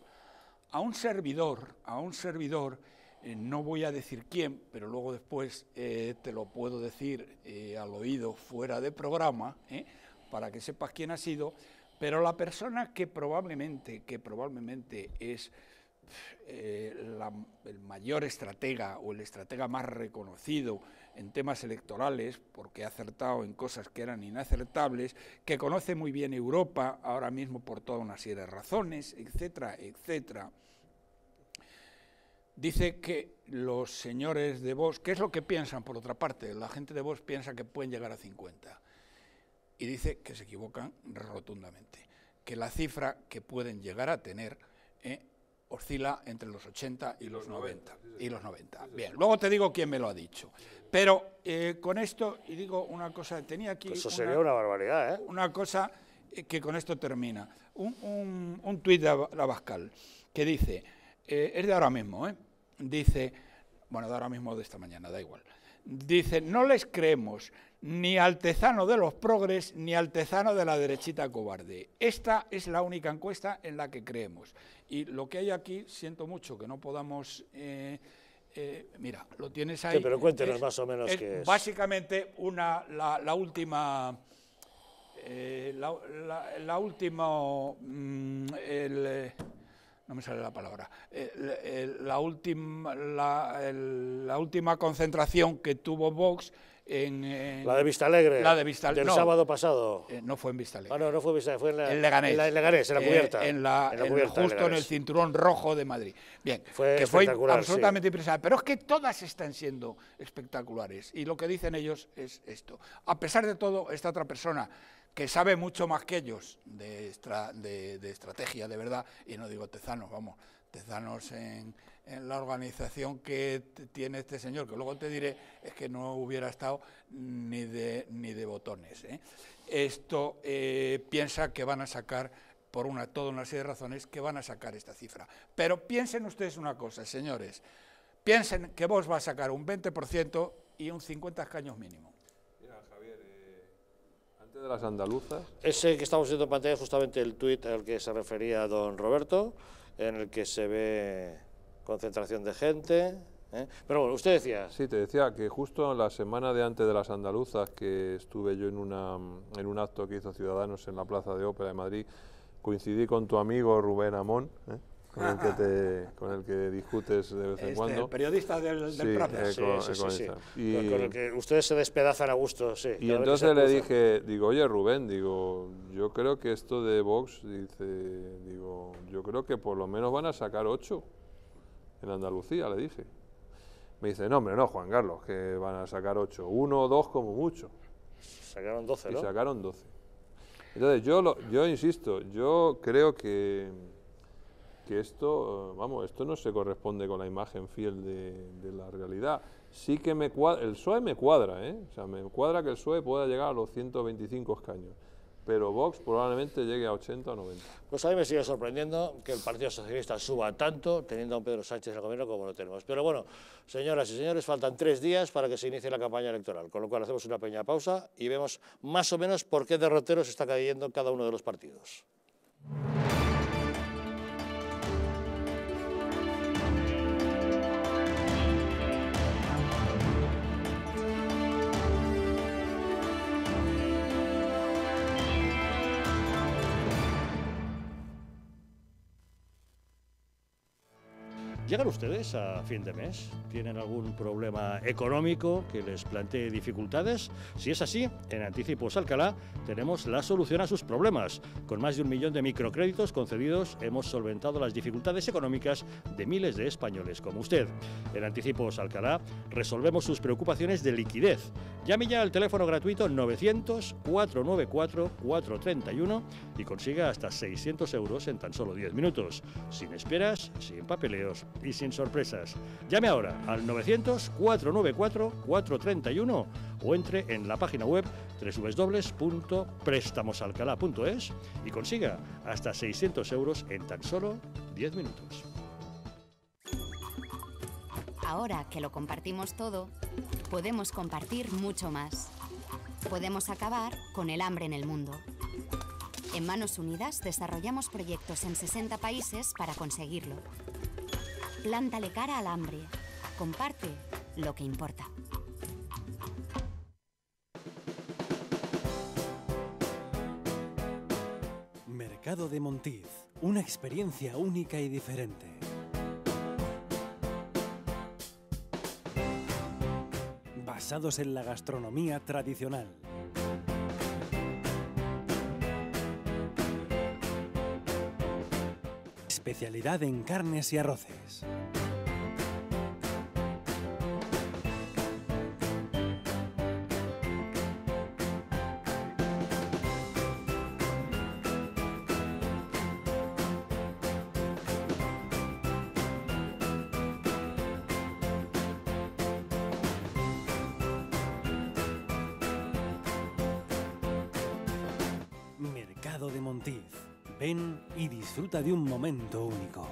a un servidor, a un servidor, eh, no voy a decir quién, pero luego después eh, te lo puedo decir eh, al oído fuera de programa, eh, para que sepas quién ha sido, pero la persona que probablemente, que probablemente es... Eh, la, el mayor estratega o el estratega más reconocido en temas electorales, porque ha acertado en cosas que eran inacertables, que conoce muy bien Europa ahora mismo por toda una serie de razones, etcétera, etcétera. Dice que los señores de Vox, ¿qué es lo que piensan por otra parte? La gente de Vox piensa que pueden llegar a cincuenta y dice que se equivocan rotundamente, que la cifra que pueden llegar a tener eh, oscila entre los ochenta y los noventa. Y los noventa. Bien, luego te digo quién me lo ha dicho. Pero eh, con esto, y digo una cosa, tenía aquí... Pues eso una, sería una barbaridad, ¿eh? Una cosa eh, que con esto termina. Un, un, un tuit de Abascal que dice, eh, es de ahora mismo, ¿eh? Dice, bueno, de ahora mismo de esta mañana, da igual. Dice, no les creemos ni al tezano de los progres ni al tezano de la derechita cobarde. Esta es la única encuesta en la que creemos. Y lo que hay aquí, siento mucho que no podamos... Eh, eh, mira, lo tienes ahí. Sí, pero cuéntenos es, más o menos es qué es. Básicamente una, la, la última... Eh, la, la, la última... Mm, el, no me sale la palabra, el, el, la, última, la, el, la última concentración que tuvo Vox en... en la de Vistalegre, la de Vista, del no, sábado pasado. Eh, no fue en Vistalegre. Ah, no, no fue en Vistalegre, fue en, la, en Leganés, en la, en Leganés, en la cubierta. Eh, en la, en la cubierta en, justo en el cinturón rojo de Madrid. Bien, fue que fue absolutamente sí. impresionante, pero es que todas están siendo espectaculares, y lo que dicen ellos es esto. A pesar de todo, esta otra persona... que sabe mucho más que ellos de, estra, de, de estrategia, de verdad, y no digo Tezanos, vamos, Tezanos en, en la organización que tiene este señor, que luego te diré, es que no hubiera estado ni de, ni de botones, ¿eh? Esto eh, piensa que van a sacar, por una toda una serie de razones, que van a sacar esta cifra. Pero piensen ustedes una cosa, señores, piensen que vos va a sacar un veinte por ciento y un cincuenta escaños mínimo. De las andaluzas. Ese que estamos viendo en pantalla es justamente el tuit al que se refería don Roberto, en el que se ve concentración de gente. ¿Eh? Pero bueno, usted decía... Sí, te decía que justo la semana de antes de las andaluzas, que estuve yo en, una, en un acto que hizo Ciudadanos en la Plaza de Ópera de Madrid, coincidí con tu amigo Rubén Amón, ¿eh? Con, el que te, con el que discutes de vez en este, cuando. El periodista del, del sí, Pravda. Eh, sí, con, sí, eh, con sí, sí. Y, con el que ustedes se despedazan a gusto, sí. Y entonces le dije, digo, oye Rubén, digo, yo creo que esto de Vox, dice, digo, yo creo que por lo menos van a sacar ocho en Andalucía, le dije. Me dice, no, hombre, no, Juan Carlos, que van a sacar ocho, uno o dos como mucho. Sacaron doce, ¿no? Y sacaron doce. Entonces, yo, lo, yo insisto, yo creo que, que esto, vamos, esto no se corresponde con la imagen fiel de, de la realidad. Sí que me cuadra, el P S O E me cuadra, ¿eh? O sea, me cuadra que el P S O E pueda llegar a los ciento veinticinco escaños. Pero Vox probablemente llegue a ochenta o noventa. Pues a mí me sigue sorprendiendo que el Partido Socialista suba tanto, teniendo a un Pedro Sánchez en el gobierno como lo tenemos. Pero bueno, señoras y señores, faltan tres días para que se inicie la campaña electoral, con lo cual hacemos una pequeña pausa y vemos más o menos por qué derroteros está cayendo cada uno de los partidos. ¿Llegan ustedes a fin de mes? ¿Tienen algún problema económico que les plantee dificultades? Si es así, en Anticipos Alcalá tenemos la solución a sus problemas. Con más de un millón de microcréditos concedidos, hemos solventado las dificultades económicas de miles de españoles como usted. En Anticipos Alcalá resolvemos sus preocupaciones de liquidez. Llame ya al teléfono gratuito novecientos, cuatrocientos noventa y cuatro, cuatrocientos treinta y uno y consiga hasta seiscientos euros en tan solo diez minutos. Sin esperas, sin papeleos y sin sorpresas. Llame ahora al novecientos, cuatrocientos noventa y cuatro, cuatrocientos treinta y uno o entre en la página web w w w punto préstamosalcalá punto es y consiga hasta seiscientos euros en tan solo diez minutos. Ahora que lo compartimos todo, podemos compartir mucho más. Podemos acabar con el hambre en el mundo. En Manos Unidas desarrollamos proyectos en sesenta países para conseguirlo. Plántale cara al hambre. Comparte lo que importa. Mercado de Montiz. Una experiencia única y diferente. Basados en la gastronomía tradicional. Especialidad en carnes y arroces. Mercado de Montiz. Ven y disfruta de un momento único.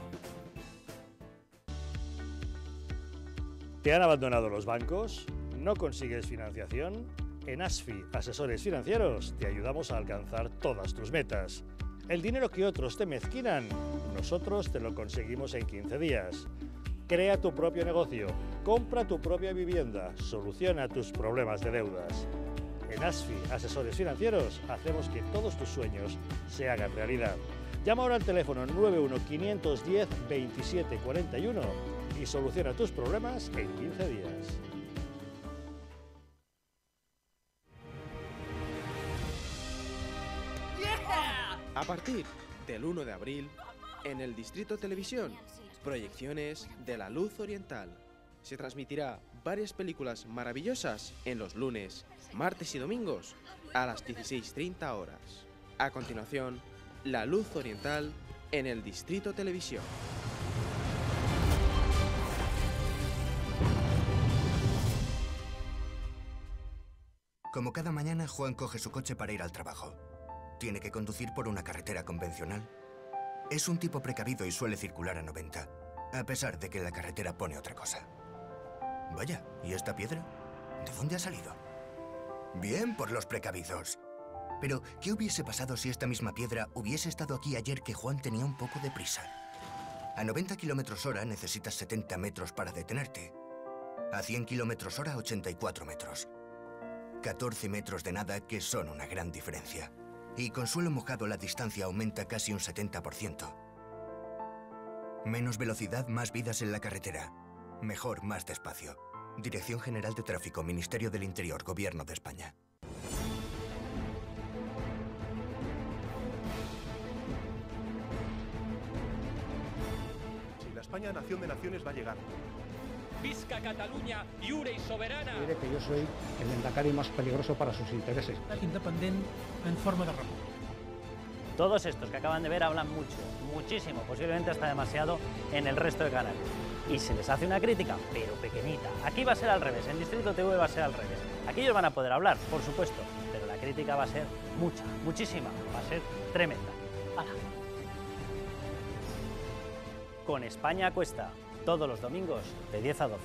¿Te han abandonado los bancos? ¿No consigues financiación? En A S F I, Asesores Financieros, te ayudamos a alcanzar todas tus metas. El dinero que otros te mezquinan, nosotros te lo conseguimos en quince días. Crea tu propio negocio, compra tu propia vivienda, soluciona tus problemas de deudas. En A S F I, Asesores Financieros, hacemos que todos tus sueños se hagan realidad. Llama ahora al teléfono noventa y uno, quinientos diez, veintisiete cuarenta y uno y soluciona tus problemas en quince días. Yeah. A partir del uno de abril, en el Distrito Televisión, proyecciones de La Luz Oriental. Se transmitirá varias películas maravillosas en los lunes, martes y domingos a las dieciséis treinta horas. A continuación, La Luz Oriental en el Distrito Televisión. Como cada mañana, Juan coge su coche para ir al trabajo. Tiene que conducir por una carretera convencional. Es un tipo precavido y suele circular a noventa, a pesar de que la carretera pone otra cosa. Vaya, ¿y esta piedra? ¿De dónde ha salido? Bien por los precavidos. Pero, ¿qué hubiese pasado si esta misma piedra hubiese estado aquí ayer que Juan tenía un poco de prisa? A noventa kilómetros hora necesitas setenta metros para detenerte. A cien kilómetros hora, ochenta y cuatro metros. catorce metros de nada que son una gran diferencia. Y con suelo mojado la distancia aumenta casi un setenta por ciento. Menos velocidad, más vidas en la carretera. Mejor, más despacio. Dirección General de Tráfico, Ministerio del Interior, Gobierno de España. Si la España, nación de naciones, va a llegar. Visca Cataluña, lliure y soberana. Mire que yo soy el lendakari más peligroso para sus intereses. Independent en forma de ramo. Todos estos que acaban de ver hablan mucho, muchísimo, posiblemente hasta demasiado en el resto de canales. Y se les hace una crítica, pero pequeñita. Aquí va a ser al revés, en Distrito T V va a ser al revés. Aquí ellos van a poder hablar, por supuesto, pero la crítica va a ser mucha, muchísima, va a ser tremenda. ¡Hala! Con España a cuesta. Todos los domingos, de diez a doce.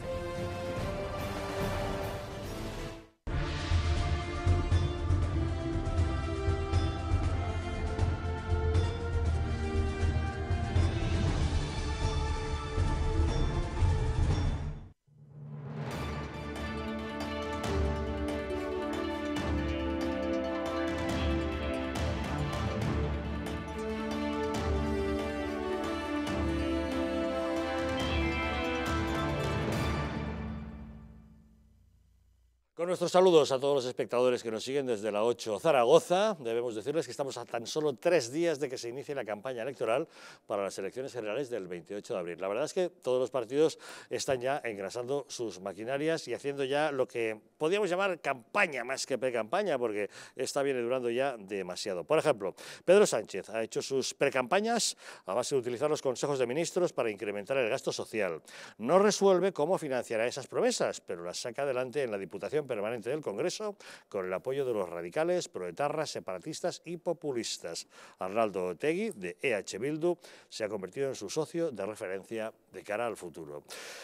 Nuestros saludos a todos los espectadores que nos siguen desde la ocho Zaragoza. Debemos decirles que estamos a tan solo tres días de que se inicie la campaña electoral para las elecciones generales del veintiocho de abril. La verdad es que todos los partidos están ya engrasando sus maquinarias y haciendo ya lo que podríamos llamar campaña más que pre-campaña, porque esta viene durando ya demasiado. Por ejemplo, Pedro Sánchez ha hecho sus pre-campañas a base de utilizar los consejos de ministros para incrementar el gasto social. No resuelve cómo financiará esas promesas, pero las saca adelante en la Diputación Permanente del Congreso, con el apoyo de los radicales, proetarras, separatistas y populistas. Arnaldo Otegui, de E H Bildu, se ha convertido en su socio de referencia de cara al futuro.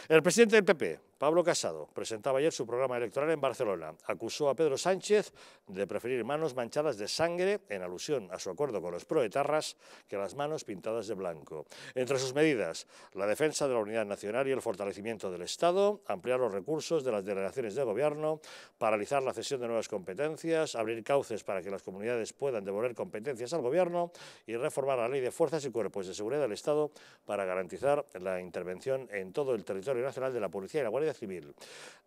El presidente del P P, Pablo Casado, presentaba ayer su programa electoral en Barcelona. Acusó a Pedro Sánchez de preferir manos manchadas de sangre, en alusión a su acuerdo con los proetarras, que las manos pintadas de blanco. Entre sus medidas, la defensa de la unidad nacional y el fortalecimiento del Estado, ampliar los recursos de las delegaciones de gobierno, paralizar la cesión de nuevas competencias, abrir cauces para que las comunidades puedan devolver competencias al Gobierno y reformar la Ley de Fuerzas y Cuerpos de Seguridad del Estado para garantizar la intervención en todo el territorio nacional de la Policía y la Guardia Civil.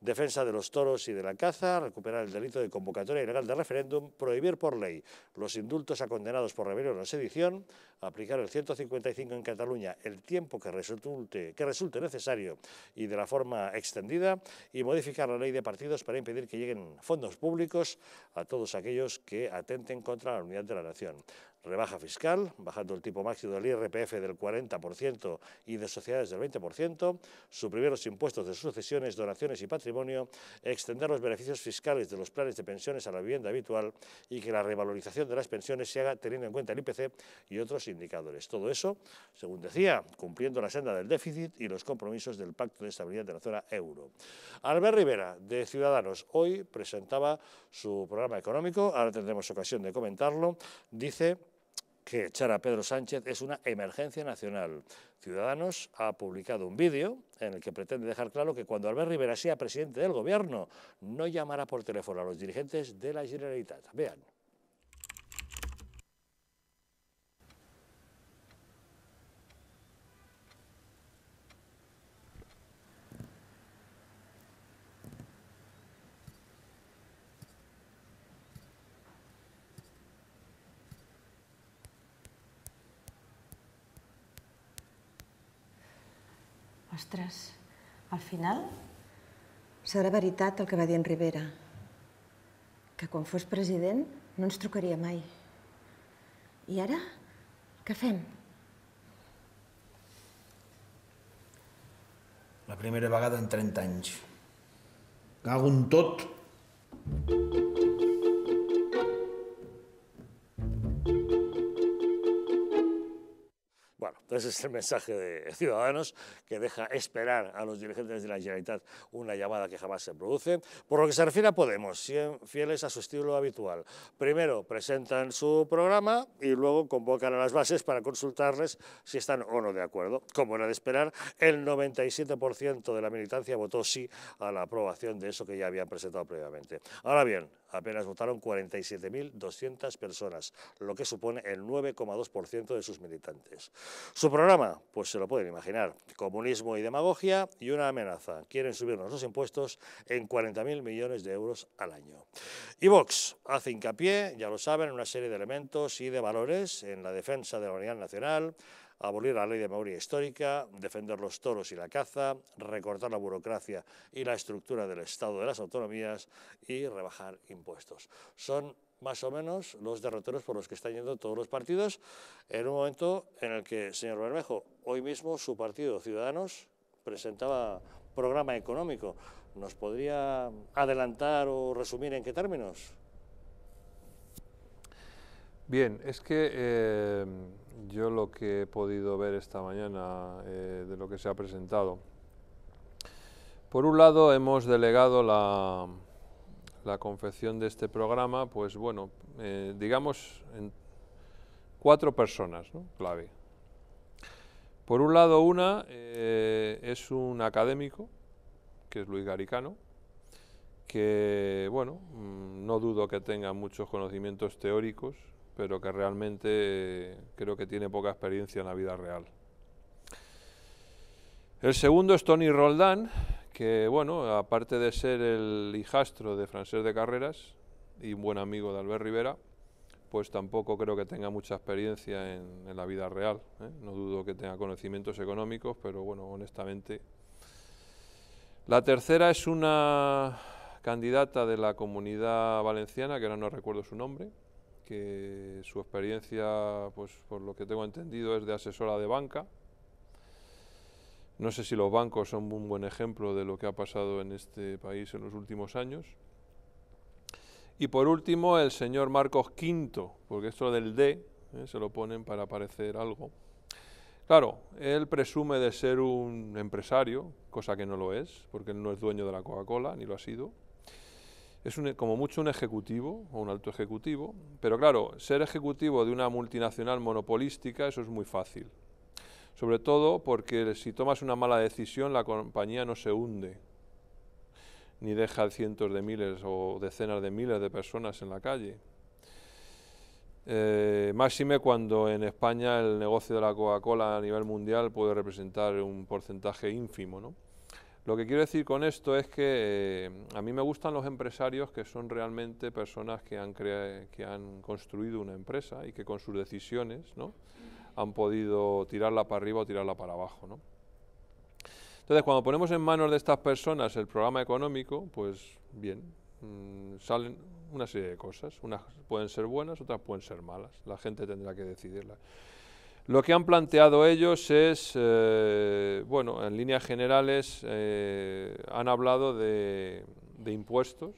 Defensa de los toros y de la caza, recuperar el delito de convocatoria ilegal de referéndum, prohibir por ley los indultos a condenados por rebelión o sedición, aplicar el ciento cincuenta y cinco en Cataluña el tiempo que resulte, que resulte necesario y de la forma extendida, y modificar la Ley de Partidos para impedir que lleguen fondos públicos a todos aquellos que atenten contra la unidad de la nación. Rebaja fiscal, bajando el tipo máximo del I R P F del cuarenta por ciento y de sociedades del veinte por ciento, suprimir los impuestos de sucesiones, donaciones y patrimonio, extender los beneficios fiscales de los planes de pensiones a la vivienda habitual y que la revalorización de las pensiones se haga teniendo en cuenta el I P C y otros indicadores. Todo eso, según decía, cumpliendo la senda del déficit y los compromisos del Pacto de Estabilidad de la Zona Euro. Albert Rivera, de Ciudadanos, hoy presentaba su programa económico, ahora tendremos ocasión de comentarlo, dice que echar a Pedro Sánchez es una emergencia nacional. Ciudadanos ha publicado un vídeo en el que pretende dejar claro que cuando Albert Rivera sea presidente del Gobierno no llamará por teléfono a los dirigentes de la Generalitat. Vean. Ostres, al final serà veritat el que va dir en Rivera, que quan fos president no ens trucaria mai. I ara, què fem? La primera vegada en trenta anys. Cago en tot. Entonces, es el mensaje de Ciudadanos, que deja esperar a los dirigentes de la Generalitat una llamada que jamás se produce. Por lo que se refiere a Podemos, fieles a su estilo habitual. Primero presentan su programa y luego convocan a las bases para consultarles si están o no de acuerdo. Como era de esperar, el noventa y siete por ciento de la militancia votó sí a la aprobación de eso que ya habían presentado previamente. Ahora bien, apenas votaron cuarenta y siete mil doscientas personas, lo que supone el nueve coma dos por ciento de sus militantes. Su programa, pues se lo pueden imaginar, comunismo y demagogia y una amenaza. Quieren subirnos los impuestos en cuarenta mil millones de euros al año. Y Vox hace hincapié, ya lo saben, en una serie de elementos y de valores en la defensa de la unidad nacional, abolir la ley de memoria histórica, defender los toros y la caza, recortar la burocracia y la estructura del Estado de las autonomías y rebajar impuestos. Son más o menos los derroteros por los que están yendo todos los partidos en un momento en el que, señor Bermejo, hoy mismo su partido Ciudadanos presentaba programa económico. ¿Nos podría adelantar o resumir en qué términos? Bien, es que eh, yo lo que he podido ver esta mañana eh, de lo que se ha presentado, por un lado hemos delegado la, la confección de este programa, pues bueno, eh, digamos en cuatro personas, ¿no? Clave. Por un lado una eh, es un académico, que es Luis Garicano, que bueno, no dudo que tenga muchos conocimientos teóricos, pero que realmente creo que tiene poca experiencia en la vida real. El segundo es Tony Roldán, que bueno, aparte de ser el hijastro de Francés de Carreras y un buen amigo de Albert Rivera, pues tampoco creo que tenga mucha experiencia en, en la vida real, ¿eh? No dudo que tenga conocimientos económicos, pero bueno, honestamente. La tercera es una candidata de la Comunidad Valenciana, que ahora no recuerdo su nombre, que su experiencia, pues por lo que tengo entendido, es de asesora de banca. No sé si los bancos son un buen ejemplo de lo que ha pasado en este país en los últimos años. Y por último, el señor Marcos Quinto, porque esto del D, ¿eh? Se lo ponen para parecer algo. Claro, él presume de ser un empresario, cosa que no lo es, porque él no es dueño de la Coca-Cola, ni lo ha sido. Es un, como mucho un ejecutivo o un alto ejecutivo, pero claro, ser ejecutivo de una multinacional monopolística, eso es muy fácil. Sobre todo porque si tomas una mala decisión, la compañía no se hunde, ni deja cientos de miles o decenas de miles de personas en la calle. Eh, máxime cuando en España el negocio de la Coca-Cola a nivel mundial puede representar un porcentaje ínfimo, ¿no? Lo que quiero decir con esto es que eh, a mí me gustan los empresarios que son realmente personas que han, que han construido una empresa y que con sus decisiones, ¿no?, han podido tirarla para arriba o tirarla para abajo, ¿no? Entonces, cuando ponemos en manos de estas personas el programa económico, pues bien, mmm, salen una serie de cosas. Unas pueden ser buenas, otras pueden ser malas. La gente tendrá que decidirlas. Lo que han planteado ellos es, eh, bueno, en líneas generales eh, han hablado de, de impuestos,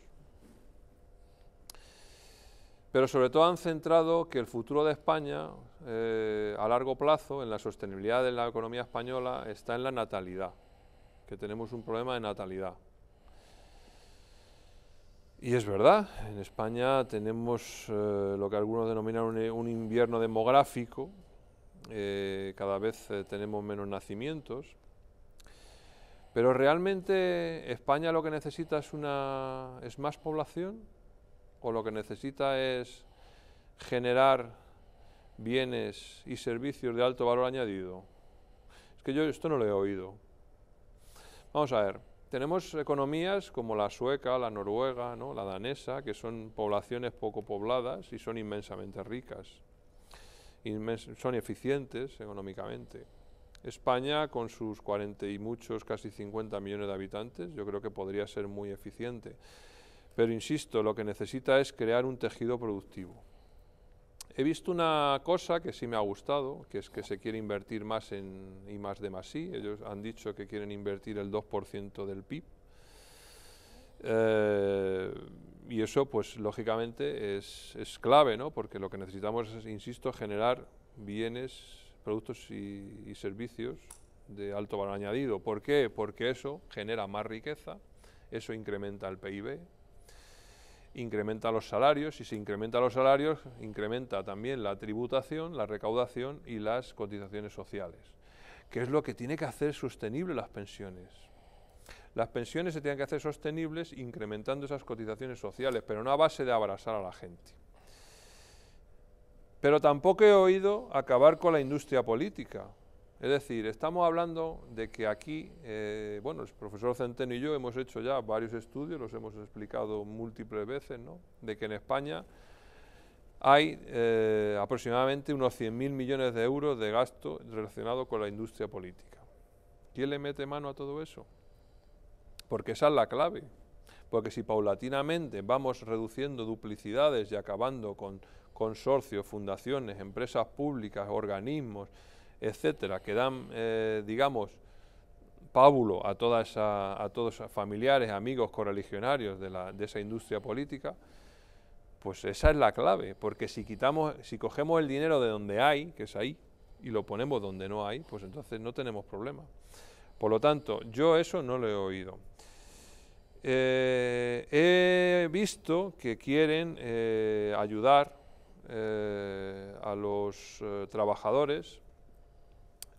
pero sobre todo han centrado que el futuro de España eh, a largo plazo, en la sostenibilidad de la economía española, está en la natalidad, que tenemos un problema de natalidad. Y es verdad, en España tenemos eh, lo que algunos denominan un, un invierno demográfico. Eh, cada vez eh, tenemos menos nacimientos, pero realmente España lo que necesita es, una, es más población, o lo que necesita es generar bienes y servicios de alto valor añadido. Es que yo esto no lo he oído. Vamos a ver, tenemos economías como la sueca, la noruega, ¿no?, la danesa, que son poblaciones poco pobladas y son inmensamente ricas. Son eficientes económicamente. España, con sus cuarenta y muchos, casi cincuenta millones de habitantes, yo creo que podría ser muy eficiente. Pero insisto, lo que necesita es crear un tejido productivo. He visto una cosa que sí me ha gustado, que es que se quiere invertir más en I más D más I. Ellos han dicho que quieren invertir el dos por ciento del P I B. Eh, y eso, pues lógicamente es, es clave, ¿no?, porque lo que necesitamos es, insisto, generar bienes productos y, y servicios de alto valor añadido. ¿Por qué? Porque eso genera más riqueza, eso incrementa el P I B, incrementa los salarios, y si incrementa los salarios, incrementa también la tributación, la recaudación y las cotizaciones sociales, que es lo que tiene que hacer sostenible las pensiones. Las pensiones se tienen que hacer sostenibles incrementando esas cotizaciones sociales, pero no a base de abrasar a la gente. Pero tampoco he oído acabar con la industria política. Es decir, estamos hablando de que aquí, eh, bueno, el profesor Centeno y yo hemos hecho ya varios estudios, los hemos explicado múltiples veces, ¿no?, de que en España hay eh, aproximadamente unos cien mil millones de euros de gasto relacionado con la industria política. ¿Quién le mete mano a todo eso? Porque esa es la clave. Porque si paulatinamente vamos reduciendo duplicidades y acabando con consorcios, fundaciones, empresas públicas, organismos, etcétera, que dan, eh, digamos, pábulo a, toda esa, a todos esos familiares, amigos, correligionarios de, la, de esa industria política, pues esa es la clave, porque si, quitamos, si cogemos el dinero de donde hay, que es ahí, y lo ponemos donde no hay, pues entonces no tenemos problema. Por lo tanto, yo eso no lo he oído. Eh, he visto que quieren eh, ayudar eh, a los eh, trabajadores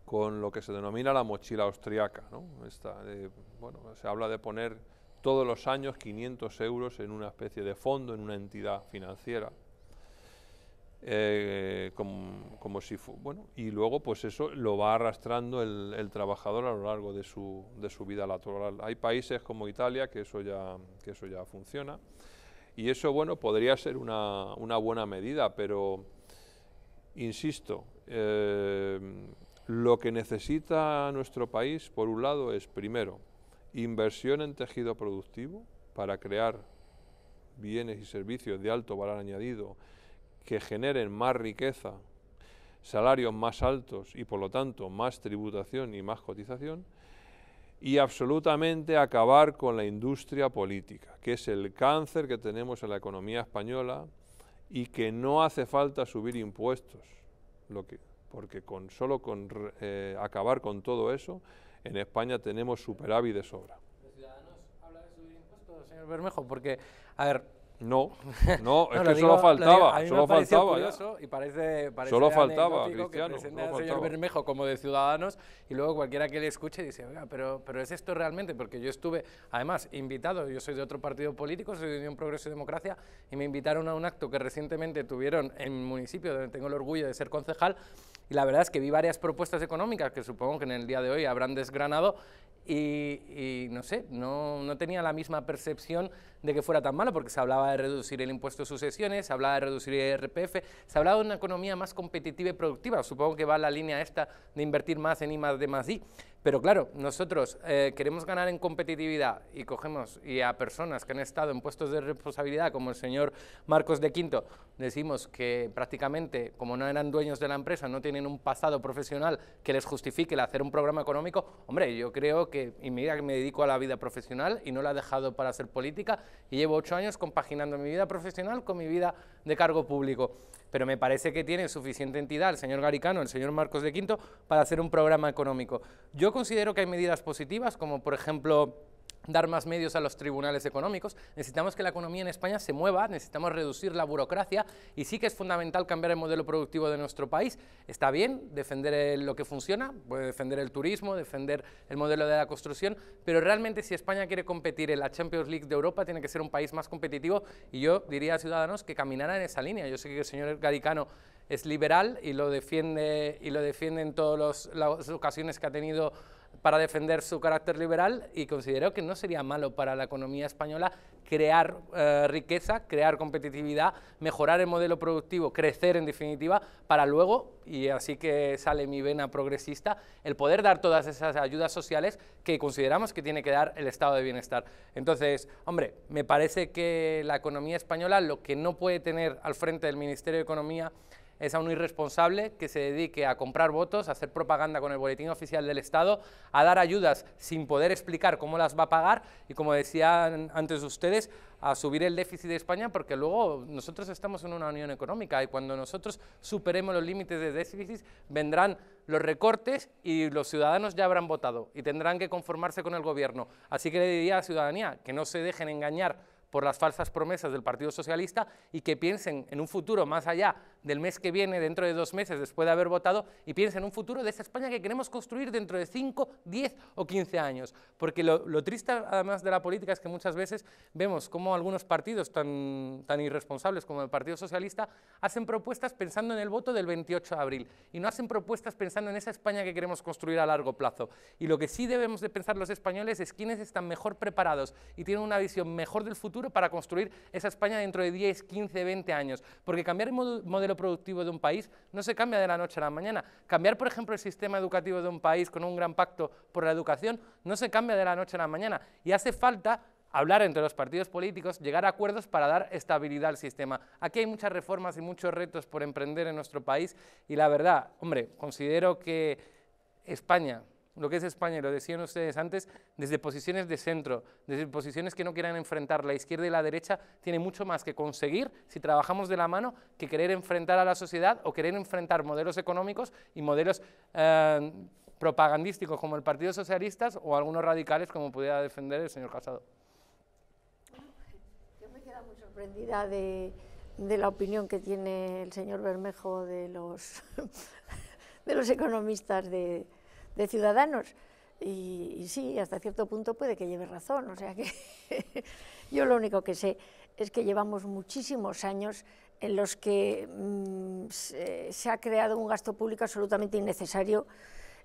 con lo que se denomina la mochila austriaca, ¿no? Esta, eh, bueno, se habla de poner todos los años quinientos euros en una especie de fondo, en una entidad financiera, eh, como, como si fu- bueno, y luego pues eso lo va arrastrando el, el trabajador a lo largo de su, de su vida laboral. Hay países como Italia que eso ya, que eso ya funciona, y eso, bueno, podría ser una, una buena medida, pero insisto, eh, lo que necesita nuestro país, por un lado, es, primero, inversión en tejido productivo para crear bienes y servicios de alto valor añadido que generen más riqueza, salarios más altos y, por lo tanto, más tributación y más cotización, y absolutamente acabar con la industria política, que es el cáncer que tenemos en la economía española y que no hace falta subir impuestos, lo que... porque con, solo con eh, acabar con todo eso, en España tenemos superávit de sobra. ¿Los Ciudadanos hablan de subir impuestos, señor Bermejo? Porque, a ver... No, no, no es que digo, solo faltaba, digo, solo faltaba curioso, y parece, parece solo faltaba, Cristiano, que presenta al señor Bermejo como de Ciudadanos, y luego cualquiera que le escuche dice, oiga, pero, pero ¿es esto realmente? Porque yo estuve, además, invitado, yo soy de otro partido político, soy de Unión Progreso y Democracia, y me invitaron a un acto que recientemente tuvieron en un municipio donde tengo el orgullo de ser concejal, y la verdad es que vi varias propuestas económicas que supongo que en el día de hoy habrán desgranado, Y, y no sé, no, no tenía la misma percepción de que fuera tan malo, porque se hablaba de reducir el impuesto de sucesiones, se hablaba de reducir el R P F, se hablaba de una economía más competitiva y productiva, supongo que va la línea esta de invertir más en I más D más I, pero claro, nosotros eh, queremos ganar en competitividad y cogemos y a personas que han estado en puestos de responsabilidad, como el señor Marcos de Quinto, decimos que prácticamente, como no eran dueños de la empresa, no tienen un pasado profesional que les justifique el hacer un programa económico, hombre, yo creo que y mira que me dedico a la vida profesional y no la he dejado para hacer política y llevo ocho años compaginando mi vida profesional con mi vida de cargo público. Pero me parece que tiene suficiente entidad el señor Garicano, el señor Marcos de Quinto, para hacer un programa económico. Yo considero que hay medidas positivas, como por ejemplo dar más medios a los tribunales económicos, necesitamos que la economía en España se mueva, necesitamos reducir la burocracia y sí que es fundamental cambiar el modelo productivo de nuestro país. Está bien defender lo que funciona, defender el turismo, defender el modelo de la construcción, pero realmente si España quiere competir en la Champions League de Europa tiene que ser un país más competitivo y yo diría a Ciudadanos que caminara en esa línea. Yo sé que el señor Garicano es liberal y lo defiende, y lo defiende en todas las ocasiones que ha tenido para defender su carácter liberal y considero que no sería malo para la economía española crear eh, riqueza, crear competitividad, mejorar el modelo productivo, crecer en definitiva, para luego, y así que sale mi vena progresista, el poder dar todas esas ayudas sociales que consideramos que tiene que dar el estado de bienestar. Entonces, hombre, me parece que la economía española lo que no puede tener al frente del Ministerio de Economía es a un irresponsable que se dedique a comprar votos, a hacer propaganda con el boletín oficial del Estado, a dar ayudas sin poder explicar cómo las va a pagar y, como decían antes ustedes, a subir el déficit de España, porque luego nosotros estamos en una unión económica y cuando nosotros superemos los límites de déficit vendrán los recortes y los ciudadanos ya habrán votado y tendrán que conformarse con el gobierno. Así que le diría a la ciudadanía que no se dejen engañar por las falsas promesas del Partido Socialista y que piensen en un futuro más allá del mes que viene, dentro de dos meses, después de haber votado, y piensen en un futuro de esa España que queremos construir dentro de cinco, diez o quince años. Porque lo, lo triste, además, de la política es que muchas veces vemos cómo algunos partidos tan, tan irresponsables como el Partido Socialista hacen propuestas pensando en el voto del veintiocho de abril y no hacen propuestas pensando en esa España que queremos construir a largo plazo. Y lo que sí debemos de pensar los españoles es quiénes están mejor preparados y tienen una visión mejor del futuro para construir esa España dentro de diez, quince, veinte años. Porque cambiar el modelo productivo de un país no se cambia de la noche a la mañana. Cambiar, por ejemplo, el sistema educativo de un país con un gran pacto por la educación no se cambia de la noche a la mañana. Y hace falta hablar entre los partidos políticos, llegar a acuerdos para dar estabilidad al sistema. Aquí hay muchas reformas y muchos retos por emprender en nuestro país y la verdad, hombre, considero que España... lo que es España, y lo decían ustedes antes, desde posiciones de centro, desde posiciones que no quieran enfrentar la izquierda y la derecha, tiene mucho más que conseguir si trabajamos de la mano que querer enfrentar a la sociedad o querer enfrentar modelos económicos y modelos eh, propagandísticos como el Partido Socialista o algunos radicales como pudiera defender el señor Casado. Yo me he quedado muy sorprendida de, de la opinión que tiene el señor Bermejo de los, de los economistas de... de Ciudadanos, y, y sí, hasta cierto punto puede que lleve razón, o sea que yo lo único que sé es que llevamos muchísimos años en los que mmm, se, se ha creado un gasto público absolutamente innecesario,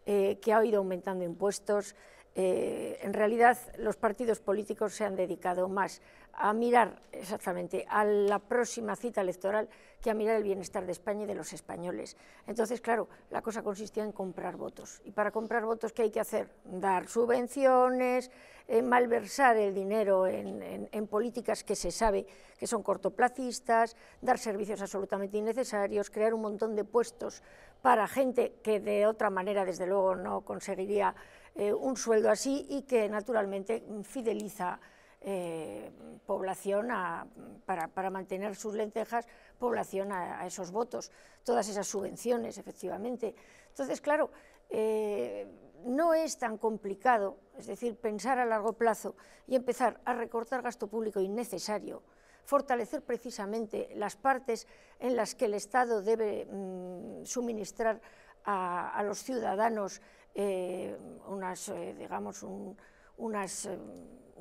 eh, que ha ido aumentando impuestos, eh, en realidad los partidos políticos se han dedicado más a mirar exactamente a la próxima cita electoral que a mirar el bienestar de España y de los españoles. Entonces, claro, la cosa consistía en comprar votos. Y para comprar votos, ¿qué hay que hacer? Dar subvenciones, eh, malversar el dinero en, en, en políticas que se sabe que son cortoplacistas, dar servicios absolutamente innecesarios, crear un montón de puestos para gente que de otra manera, desde luego, no conseguiría eh, un sueldo así y que, naturalmente, fideliza Eh, población a, para, para mantener sus lentejas, población a, a esos votos, todas esas subvenciones, efectivamente. Entonces, claro, eh, no es tan complicado, es decir, pensar a largo plazo y empezar a recortar gasto público innecesario, fortalecer precisamente las partes en las que el Estado debe mm, suministrar a, a los ciudadanos eh, unas, eh, digamos, un, unas... Eh,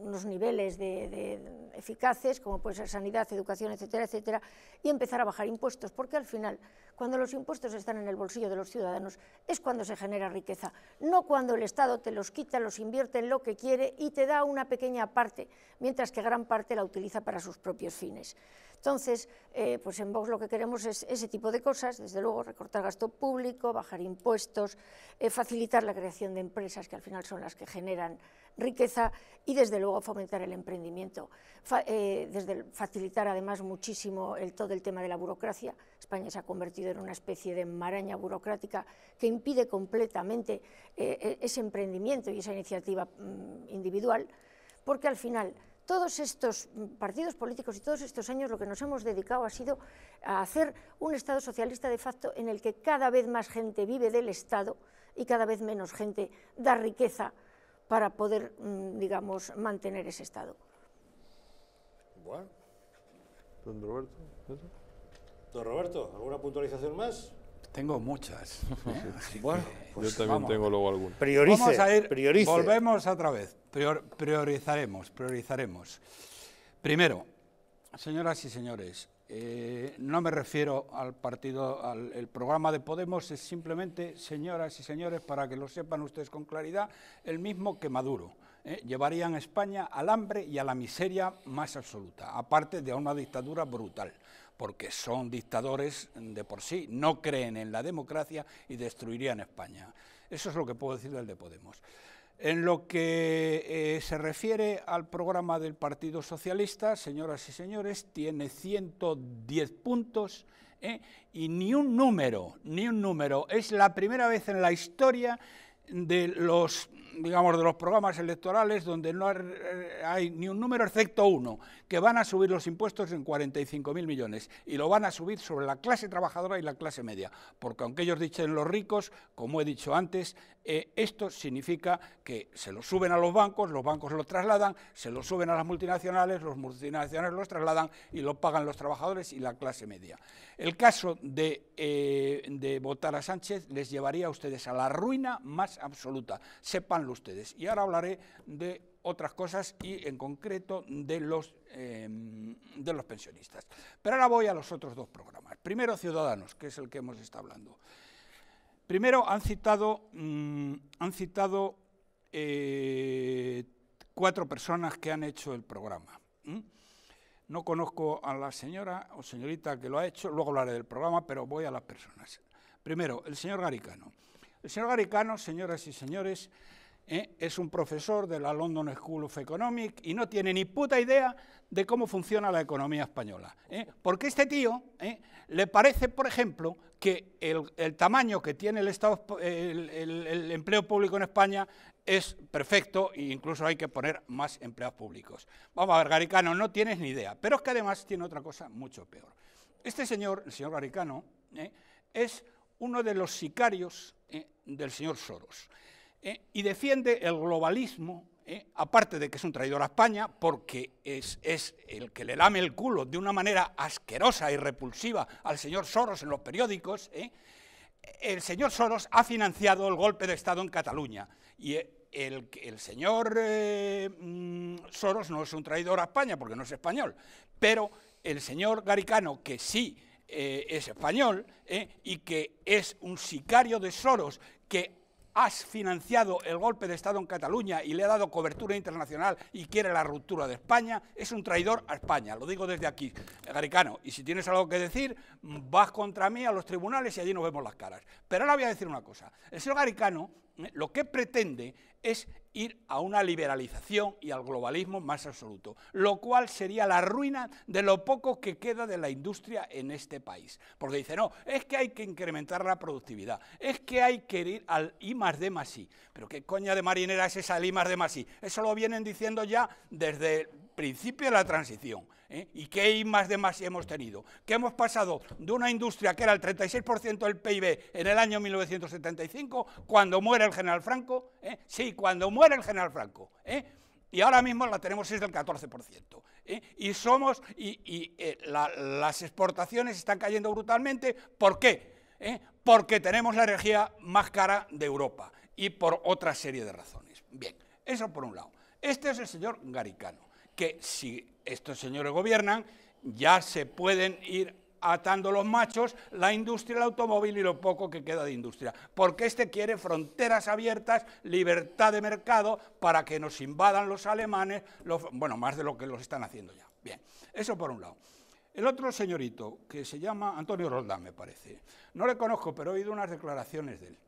unos niveles de, de eficaces, como puede ser sanidad, educación, etcétera, etcétera, y empezar a bajar impuestos, porque al final, cuando los impuestos están en el bolsillo de los ciudadanos, es cuando se genera riqueza, no cuando el Estado te los quita, los invierte en lo que quiere y te da una pequeña parte, mientras que gran parte la utiliza para sus propios fines. Entonces, eh, pues en Vox lo que queremos es ese tipo de cosas, desde luego recortar gasto público, bajar impuestos, eh, facilitar la creación de empresas que al final son las que generan riqueza y desde luego fomentar el emprendimiento, Fa, eh, desde el, facilitar además muchísimo el, todo el tema de la burocracia. España se ha convertido en una especie de maraña burocrática que impide completamente eh, ese emprendimiento y esa iniciativa mm, individual, porque al final todos estos partidos políticos y todos estos años lo que nos hemos dedicado ha sido a hacer un Estado socialista de facto en el que cada vez más gente vive del Estado y cada vez menos gente da riqueza para poder, digamos, mantener ese Estado. Bueno. Don Roberto, ¿eso? Don Roberto, ¿alguna puntualización más? Tengo muchas. ¿Eh? Bueno, pues yo también vamos. tengo luego alguna. Priorice, vamos a ir, priorice. Volvemos otra vez. Prior, priorizaremos, priorizaremos. Primero, señoras y señores, eh, no me refiero al partido, al el programa de Podemos, es simplemente, señoras y señores, para que lo sepan ustedes con claridad, el mismo que Maduro. Eh, llevarían a España al hambre y a la miseria más absoluta, aparte de a una dictadura brutal, porque son dictadores de por sí, no creen en la democracia y destruirían España. Eso es lo que puedo decir del de Podemos. En lo que eh, se refiere al programa del Partido Socialista, señoras y señores, tiene ciento diez puntos ¿eh? Y ni un número, ni un número. Es la primera vez en la historia de los, digamos, de los programas electorales donde no hay ni un número excepto uno, que van a subir los impuestos en cuarenta y cinco mil millones y lo van a subir sobre la clase trabajadora y la clase media, porque aunque ellos dicen los ricos, como he dicho antes, eh, esto significa que se lo suben a los bancos, los bancos lo trasladan, se lo suben a las multinacionales, los multinacionales los trasladan y lo pagan los trabajadores y la clase media. El caso de, eh, de votar a Sánchez les llevaría a ustedes a la ruina más absoluta, sépanlo ustedes. Y ahora hablaré de otras cosas y en concreto de los, eh, de los pensionistas. Pero ahora voy a los otros dos programas. Primero Ciudadanos, que es el que hemos estado hablando. Primero han citado, mmm, han citado eh, cuatro personas que han hecho el programa. ¿Mm? No conozco a la señora o señorita que lo ha hecho, luego hablaré del programa, pero voy a las personas. Primero, el señor Garicano. El señor Garicano, señoras y señores, eh, es un profesor de la London School of Economics y no tiene ni puta idea de cómo funciona la economía española. Eh, porque este tío eh, le parece, por ejemplo, que el, el tamaño que tiene el, Estado, el, el, el empleo público en España es perfecto e incluso hay que poner más empleados públicos. Vamos a ver, Garicano, no tienes ni idea. Pero es que además tiene otra cosa mucho peor. Este señor, el señor Garicano, eh, es uno de los sicarios eh, del señor Soros, eh, y defiende el globalismo, eh, aparte de que es un traidor a España, porque es, es el que le lame el culo de una manera asquerosa y repulsiva al señor Soros en los periódicos. eh, el señor Soros ha financiado el golpe de Estado en Cataluña, y eh, el, el señor eh, Soros no es un traidor a España, porque no es español, pero el señor Garicano, que sí, Eh, es español eh, y que es un sicario de Soros, que has financiado el golpe de Estado en Cataluña y le ha dado cobertura internacional y quiere la ruptura de España, es un traidor a España. Lo digo desde aquí, Garicano, y si tienes algo que decir, vas contra mí a los tribunales y allí nos vemos las caras. Pero ahora voy a decir una cosa. El señor Garicano eh, lo que pretende es ir a una liberalización y al globalismo más absoluto, lo cual sería la ruina de lo poco que queda de la industria en este país. Porque dice, no, es que hay que incrementar la productividad, es que hay que ir al I más D más I. Pero qué coña de marinera es esa del I más D más I. Eso lo vienen diciendo ya desde el principio de la transición. ¿Eh? ¿Y qué I más D más I hemos tenido? Que hemos pasado de una industria que era el treinta y seis por ciento del P I B en el año mil novecientos setenta y cinco, cuando muere el general Franco, ¿eh? Sí, cuando muere el general Franco, ¿eh? Y ahora mismo la tenemos es del catorce por ciento. ¿eh? Y somos, y, y eh, la, las exportaciones están cayendo brutalmente. ¿Por qué? ¿Eh? Porque tenemos la energía más cara de Europa y por otra serie de razones. Bien, eso por un lado. Este es el señor Garicano, que si estos señores gobiernan, ya se pueden ir atando los machos, la industria, el automóvil y lo poco que queda de industria, porque este quiere fronteras abiertas, libertad de mercado, para que nos invadan los alemanes, los, bueno, más de lo que los están haciendo ya. Bien, eso por un lado. El otro señorito, que se llama Antonio Roldán, me parece, no le conozco, pero he oído unas declaraciones de él.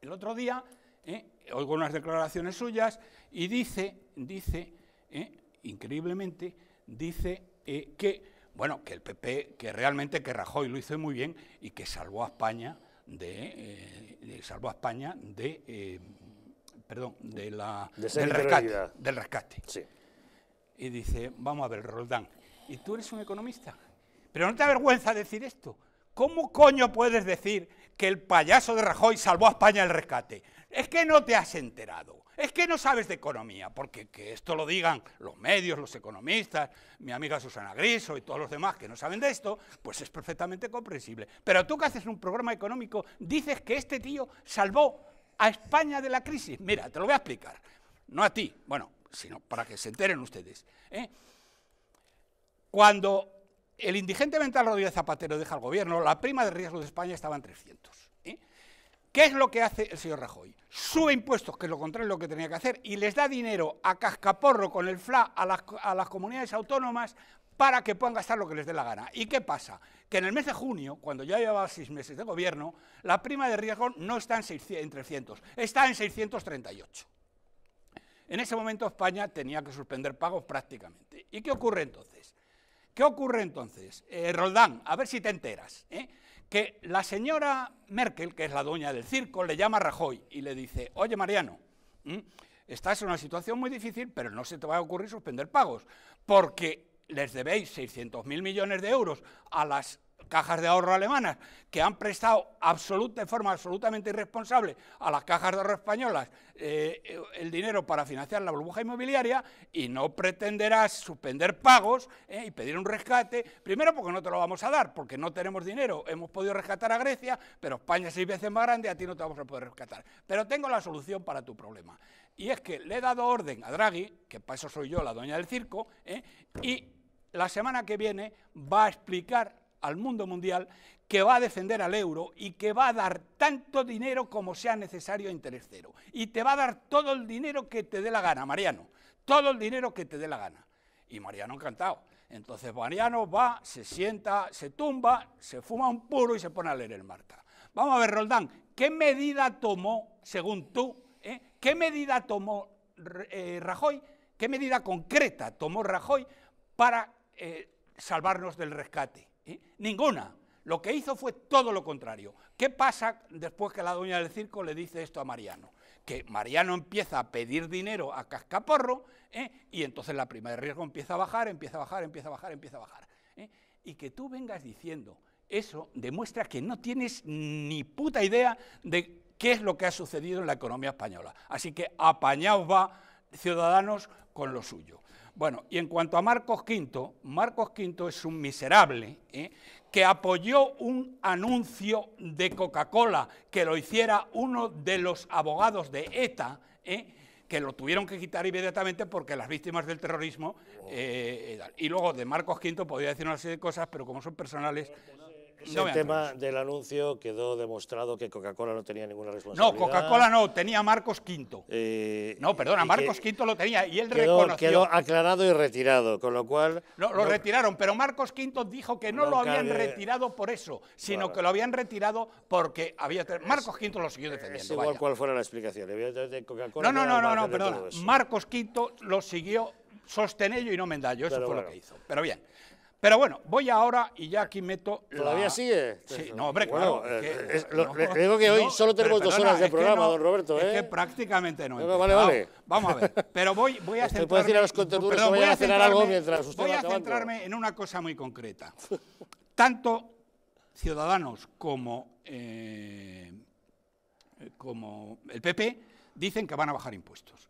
El otro día, eh, oigo unas declaraciones suyas y dice, dice, eh, increíblemente, dice eh, que, bueno, que el P P, que realmente que Rajoy lo hizo muy bien y que salvó a España de, eh, salvó a España de, eh, perdón, de la, de del rescate, del rescate. Sí. Y dice, vamos a ver, Roldán, ¿y tú eres un economista? Pero no te avergüenza decir esto. ¿Cómo coño puedes decir que el payaso de Rajoy salvó a España del rescate? Es que no te has enterado. Es que no sabes de economía, porque que esto lo digan los medios, los economistas, mi amiga Susana Griso y todos los demás que no saben de esto, pues es perfectamente comprensible. Pero tú que haces un programa económico dices que este tío salvó a España de la crisis. Mira, te lo voy a explicar, no a ti, bueno, sino para que se enteren ustedes. ¿eh? Cuando el indigente mental Rodríguez Zapatero deja el gobierno, la prima de riesgo de España estaba en trescientos. ¿eh? ¿Qué es lo que hace el señor Rajoy? Sube impuestos, que es lo contrario de lo que tenía que hacer, y les da dinero a cascaporro con el F L A a las, a las comunidades autónomas para que puedan gastar lo que les dé la gana. ¿Y qué pasa? Que en el mes de junio, cuando ya llevaba seis meses de gobierno, la prima de riesgo no está en, seiscientos, en trescientos, está en seiscientos treinta y ocho. En ese momento España tenía que suspender pagos prácticamente. ¿Y qué ocurre entonces? ¿Qué ocurre entonces? Eh, Roldán, a ver si te enteras, ¿eh? Que la señora Merkel, que es la dueña del circo, le llama a Rajoy y le dice, oye Mariano, ¿m? estás en una situación muy difícil, pero no se te va a ocurrir suspender pagos, porque les debéis seiscientos mil millones de euros a las cajas de ahorro alemanas, que han prestado absoluta, de forma absolutamente irresponsable a las cajas de ahorro españolas eh, el dinero para financiar la burbuja inmobiliaria, y no pretenderás suspender pagos eh, y pedir un rescate, primero porque no te lo vamos a dar, porque no tenemos dinero, hemos podido rescatar a Grecia, pero España es seis veces más grande, a ti no te vamos a poder rescatar, pero tengo la solución para tu problema, y es que le he dado orden a Draghi, que para eso soy yo la dueña del circo, eh, y la semana que viene va a explicar al mundo mundial que va a defender al euro y que va a dar tanto dinero como sea necesario a interés cero. Y te va a dar todo el dinero que te dé la gana, Mariano, todo el dinero que te dé la gana. Y Mariano encantado. Entonces Mariano va, se sienta, se tumba, se fuma un puro y se pone a leer el Marca. Vamos a ver, Roldán, ¿qué medida tomó, según tú, eh, qué medida tomó eh, Rajoy, qué medida concreta tomó Rajoy para eh, salvarnos del rescate? ¿Eh? Ninguna. Lo que hizo fue todo lo contrario. ¿Qué pasa después que la dueña del circo le dice esto a Mariano? Que Mariano empieza a pedir dinero a cascaporro, ¿eh? y entonces la prima de riesgo empieza a bajar, empieza a bajar, empieza a bajar, empieza a bajar. ¿eh? Y que tú vengas diciendo eso demuestra que no tienes ni puta idea de qué es lo que ha sucedido en la economía española. Así que apañaos va, Ciudadanos, con lo suyo. Bueno, y en cuanto a Marcos Quinto, Marcos Quinto es un miserable ¿eh? que apoyó un anuncio de Coca-Cola que lo hiciera uno de los abogados de ETA, ¿eh? que lo tuvieron que quitar inmediatamente porque las víctimas del terrorismo... Eh, y luego de Marcos Quinto podría decir una serie de cosas, pero como son personales... Ese no tema del anuncio quedó demostrado que Coca-Cola no tenía ninguna responsabilidad. No, Coca-Cola no, tenía Marcos Quinto. Eh, no, perdona, Marcos Quinto lo tenía y él quedó, reconoció. Quedó aclarado y retirado, con lo cual... No, lo no, retiraron, pero Marcos Quinto dijo que no, no lo habían cabe, retirado por eso, sino claro. que lo habían retirado porque había... Marcos Quinto lo siguió defendiendo. Es igual vaya. cuál fuera la explicación. Evidentemente Coca-Cola no, no, no, no, no perdona. Marcos Quinto lo siguió sostenello y no mendallo, eso pero fue bueno. lo que hizo. Pero bien... Pero bueno, voy ahora y ya aquí meto... ¿Todavía la... sigue? Sí, no, hombre, bueno, claro. Eh, que, es, lo, no, le digo que hoy no, solo tenemos perdona, dos horas de programa, no, don Roberto. Es ¿eh? que prácticamente no. no vale, vale. Vamos a ver, pero voy, voy a centrarme... Puede decir a los contertulios que vayan a cenar algo mientras usted Voy a centrarme en una cosa muy concreta. Tanto Ciudadanos como, eh, como el P P dicen que van a bajar impuestos.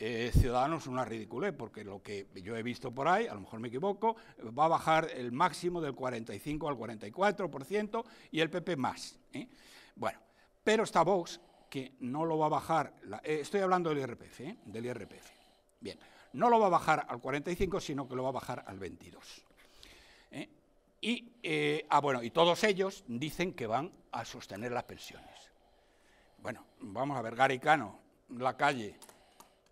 Eh, Ciudadanos una ridiculez, porque lo que yo he visto por ahí, a lo mejor me equivoco, va a bajar el máximo del cuarenta y cinco al cuarenta y cuatro por ciento y el P P más. ¿eh? Bueno, pero está Vox, que no lo va a bajar, la, eh, estoy hablando del I R P F, ¿eh? del I R P F, bien, no lo va a bajar al cuarenta y cinco, sino que lo va a bajar al veintidós. ¿eh? Y, eh, ah, bueno, y todos ellos dicen que van a sostener las pensiones. Bueno, vamos a ver, Garicano, la calle...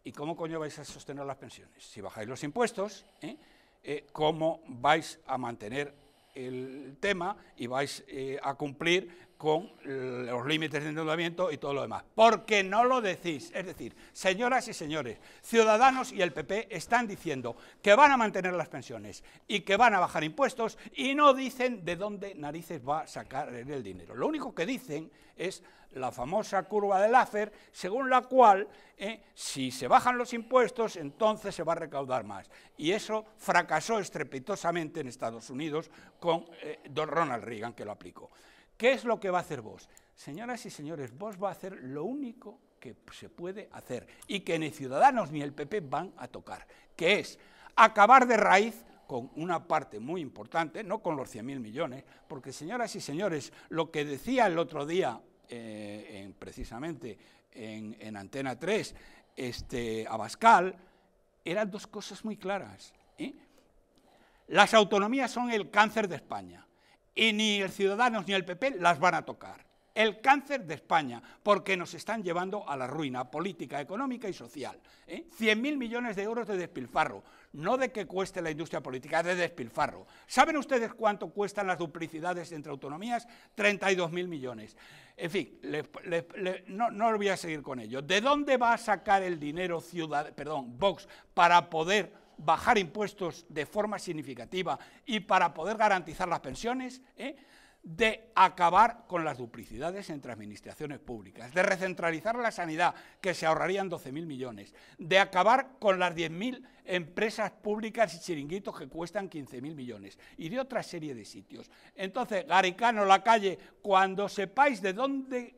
¿Y cómo coño vais a sostener las pensiones? Si bajáis los impuestos, ¿eh? Eh, ¿cómo vais a mantener el tema y vais eh, a cumplir con los límites de endeudamiento y todo lo demás? Porque no lo decís. Es decir, señoras y señores, Ciudadanos y el P P están diciendo que van a mantener las pensiones y que van a bajar impuestos y no dicen de dónde narices va a sacar el dinero. Lo único que dicen es... la famosa curva de Laffer, según la cual, eh, si se bajan los impuestos, entonces se va a recaudar más. Y eso fracasó estrepitosamente en Estados Unidos con eh, Don Ronald Reagan, que lo aplicó. ¿Qué es lo que va a hacer Vox? Señoras y señores, Vox va a hacer lo único que se puede hacer y que ni Ciudadanos ni el P P van a tocar, que es acabar de raíz con una parte muy importante, no con los cien mil millones, porque, señoras y señores, lo que decía el otro día... Eh, en, precisamente en, en Antena tres, este, Abascal, eran dos cosas muy claras. ¿eh? Las autonomías son el cáncer de España y ni el Ciudadanos ni el P P las van a tocar. El cáncer de España, porque nos están llevando a la ruina política, económica y social. ¿eh? cien mil millones de euros de despilfarro, no de que cueste la industria política, de despilfarro. ¿Saben ustedes cuánto cuestan las duplicidades entre autonomías? treinta y dos mil millones. En fin, le, le, le, no, no voy a seguir con ello. ¿De dónde va a sacar el dinero ciudad, perdón, Vox para poder bajar impuestos de forma significativa y para poder garantizar las pensiones, ¿eh?, de acabar con las duplicidades entre administraciones públicas, de recentralizar la sanidad, que se ahorrarían doce mil millones, de acabar con las diez mil empresas públicas y chiringuitos que cuestan quince mil millones, y de otra serie de sitios. Entonces, Garicano, la calle, cuando sepáis de dónde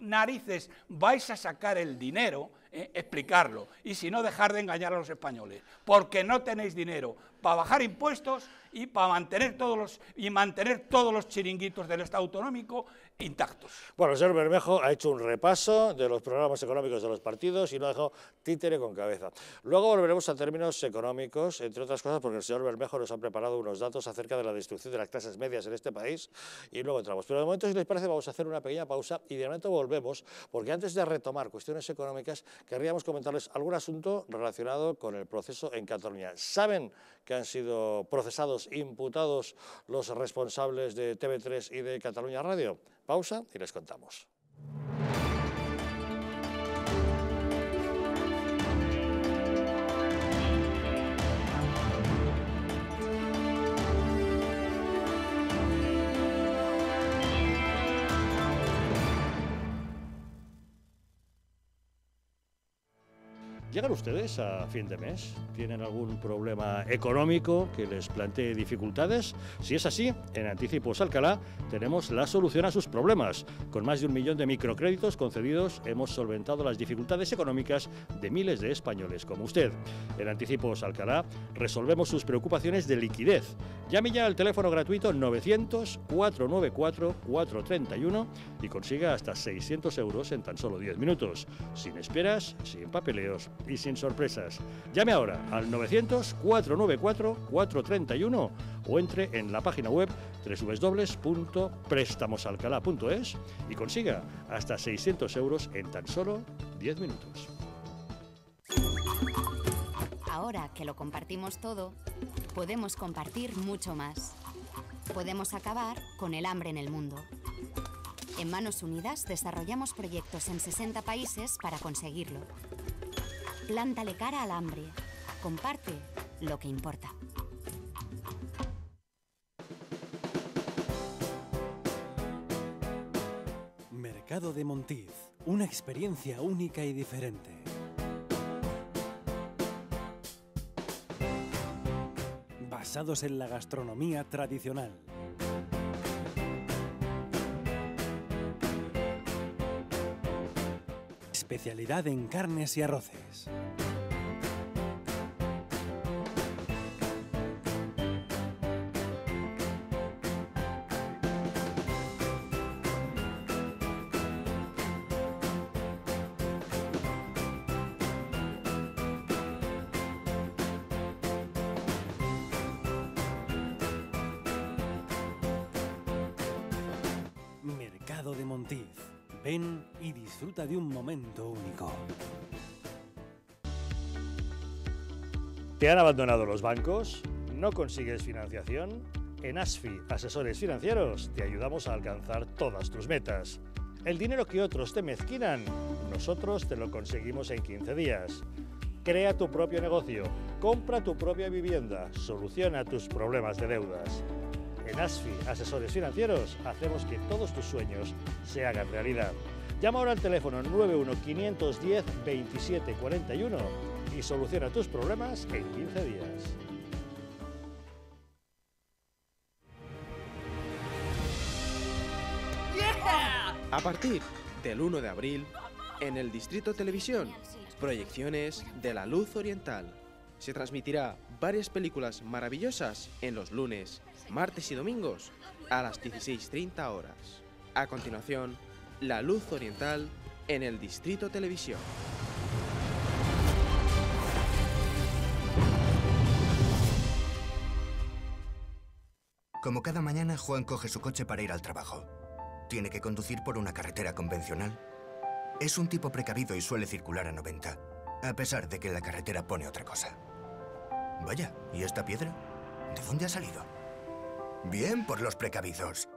narices vais a sacar el dinero, eh, explicarlo, y si no, dejar de engañar a los españoles, porque no tenéis dinero para bajar impuestos y para mantener todos los y mantener todos los chiringuitos del Estado autonómico intactos. Bueno, el señor Bermejo ha hecho un repaso de los programas económicos de los partidos y no ha dejado títere con cabeza. Luego volveremos a términos económicos, entre otras cosas porque el señor Bermejo nos ha preparado unos datos acerca de la destrucción de las clases medias en este país y luego entramos. Pero de momento, si les parece, vamos a hacer una pequeña pausa y de momento volvemos, porque antes de retomar cuestiones económicas, querríamos comentarles algún asunto relacionado con el proceso en Cataluña. ¿Saben que han sido procesados, imputados los responsables de T V tres y de Cataluña Radio? Pausa y les contamos. ¿Llegan ustedes a fin de mes? ¿Tienen algún problema económico que les plantee dificultades? Si es así, en Anticipos Alcalá tenemos la solución a sus problemas. Con más de un millón de microcréditos concedidos, hemos solventado las dificultades económicas de miles de españoles como usted. En Anticipos Alcalá resolvemos sus preocupaciones de liquidez. Llame ya al teléfono gratuito novecientos cuatrocientos noventa y cuatro cuatrocientos treinta y uno y consiga hasta seiscientos euros en tan solo diez minutos. Sin esperas, sin papeleos y sin sorpresas. Llame ahora al novecientos cuatrocientos noventa y cuatro cuatrocientos treinta y uno o entre en la página web doble u doble u doble u punto préstamosalcalá punto es y consiga hasta seiscientos euros en tan solo diez minutos. Ahora que lo compartimos todo, podemos compartir mucho más. Podemos acabar con el hambre en el mundo. En Manos Unidas desarrollamos proyectos en sesenta países para conseguirlo. Plántale cara al hambre. Comparte lo que importa. Mercado de Montiz. Una experiencia única y diferente. Basados en la gastronomía tradicional. Especialidad en carnes y arroces. Mercado de Montiz. Ven y disfruta de un momento único. ¿Te han abandonado los bancos? ¿No consigues financiación? En A S F I, Asesores Financieros, te ayudamos a alcanzar todas tus metas. El dinero que otros te mezquinan, nosotros te lo conseguimos en quince días. Crea tu propio negocio, compra tu propia vivienda, soluciona tus problemas de deudas. En A S F I, Asesores Financieros, hacemos que todos tus sueños se hagan realidad. Llama ahora al teléfono nueve uno cinco uno cero dos siete cuatro uno y soluciona tus problemas en quince días. Yeah! A partir del uno de abril, en el Distrito Televisión, proyecciones de La Luz Oriental. Se transmitirá varias películas maravillosas en los lunes, martes y domingos a las dieciséis treinta horas. A continuación, La Luz Oriental en el Distrito Televisión. Como cada mañana, Juan coge su coche para ir al trabajo. Tiene que conducir por una carretera convencional. Es un tipo precavido y suele circular a noventa, a pesar de que en la carretera pone otra cosa. Vaya, ¿y esta piedra? ¿De dónde ha salido? Bien por los precavidos.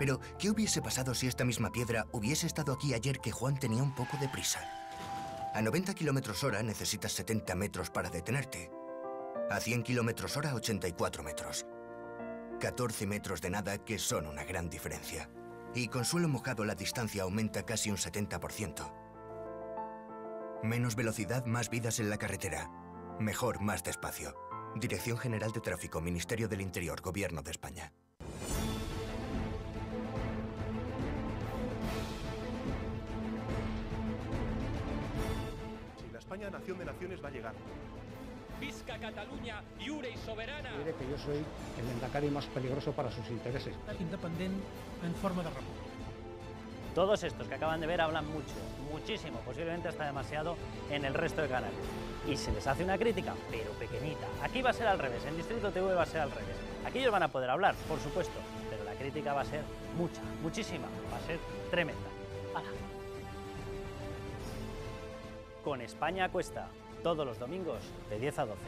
Pero, ¿qué hubiese pasado si esta misma piedra hubiese estado aquí ayer que Juan tenía un poco de prisa? A noventa kilómetros hora necesitas setenta metros para detenerte. A cien kilómetros hora, ochenta y cuatro metros. catorce metros de nada que son una gran diferencia. Y con suelo mojado la distancia aumenta casi un setenta por ciento. Menos velocidad, más vidas en la carretera. Mejor, más despacio. Dirección General de Tráfico, Ministerio del Interior, Gobierno de España. Si la España, nación de naciones, va a llegar. Visca Cataluña, lliure y soberana. Mire que yo soy el lendakari más peligroso para sus intereses. Independiente en forma de república. Todos estos que acaban de ver hablan mucho, muchísimo, posiblemente hasta demasiado en el resto de canales. Y se les hace una crítica, pero pequeñita. Aquí va a ser al revés, en Distrito T V va a ser al revés. Aquí ellos van a poder hablar, por supuesto, pero la crítica va a ser mucha, muchísima, va a ser tremenda. ¡Hala! Con España a cuesta. Todos los domingos de diez a doce.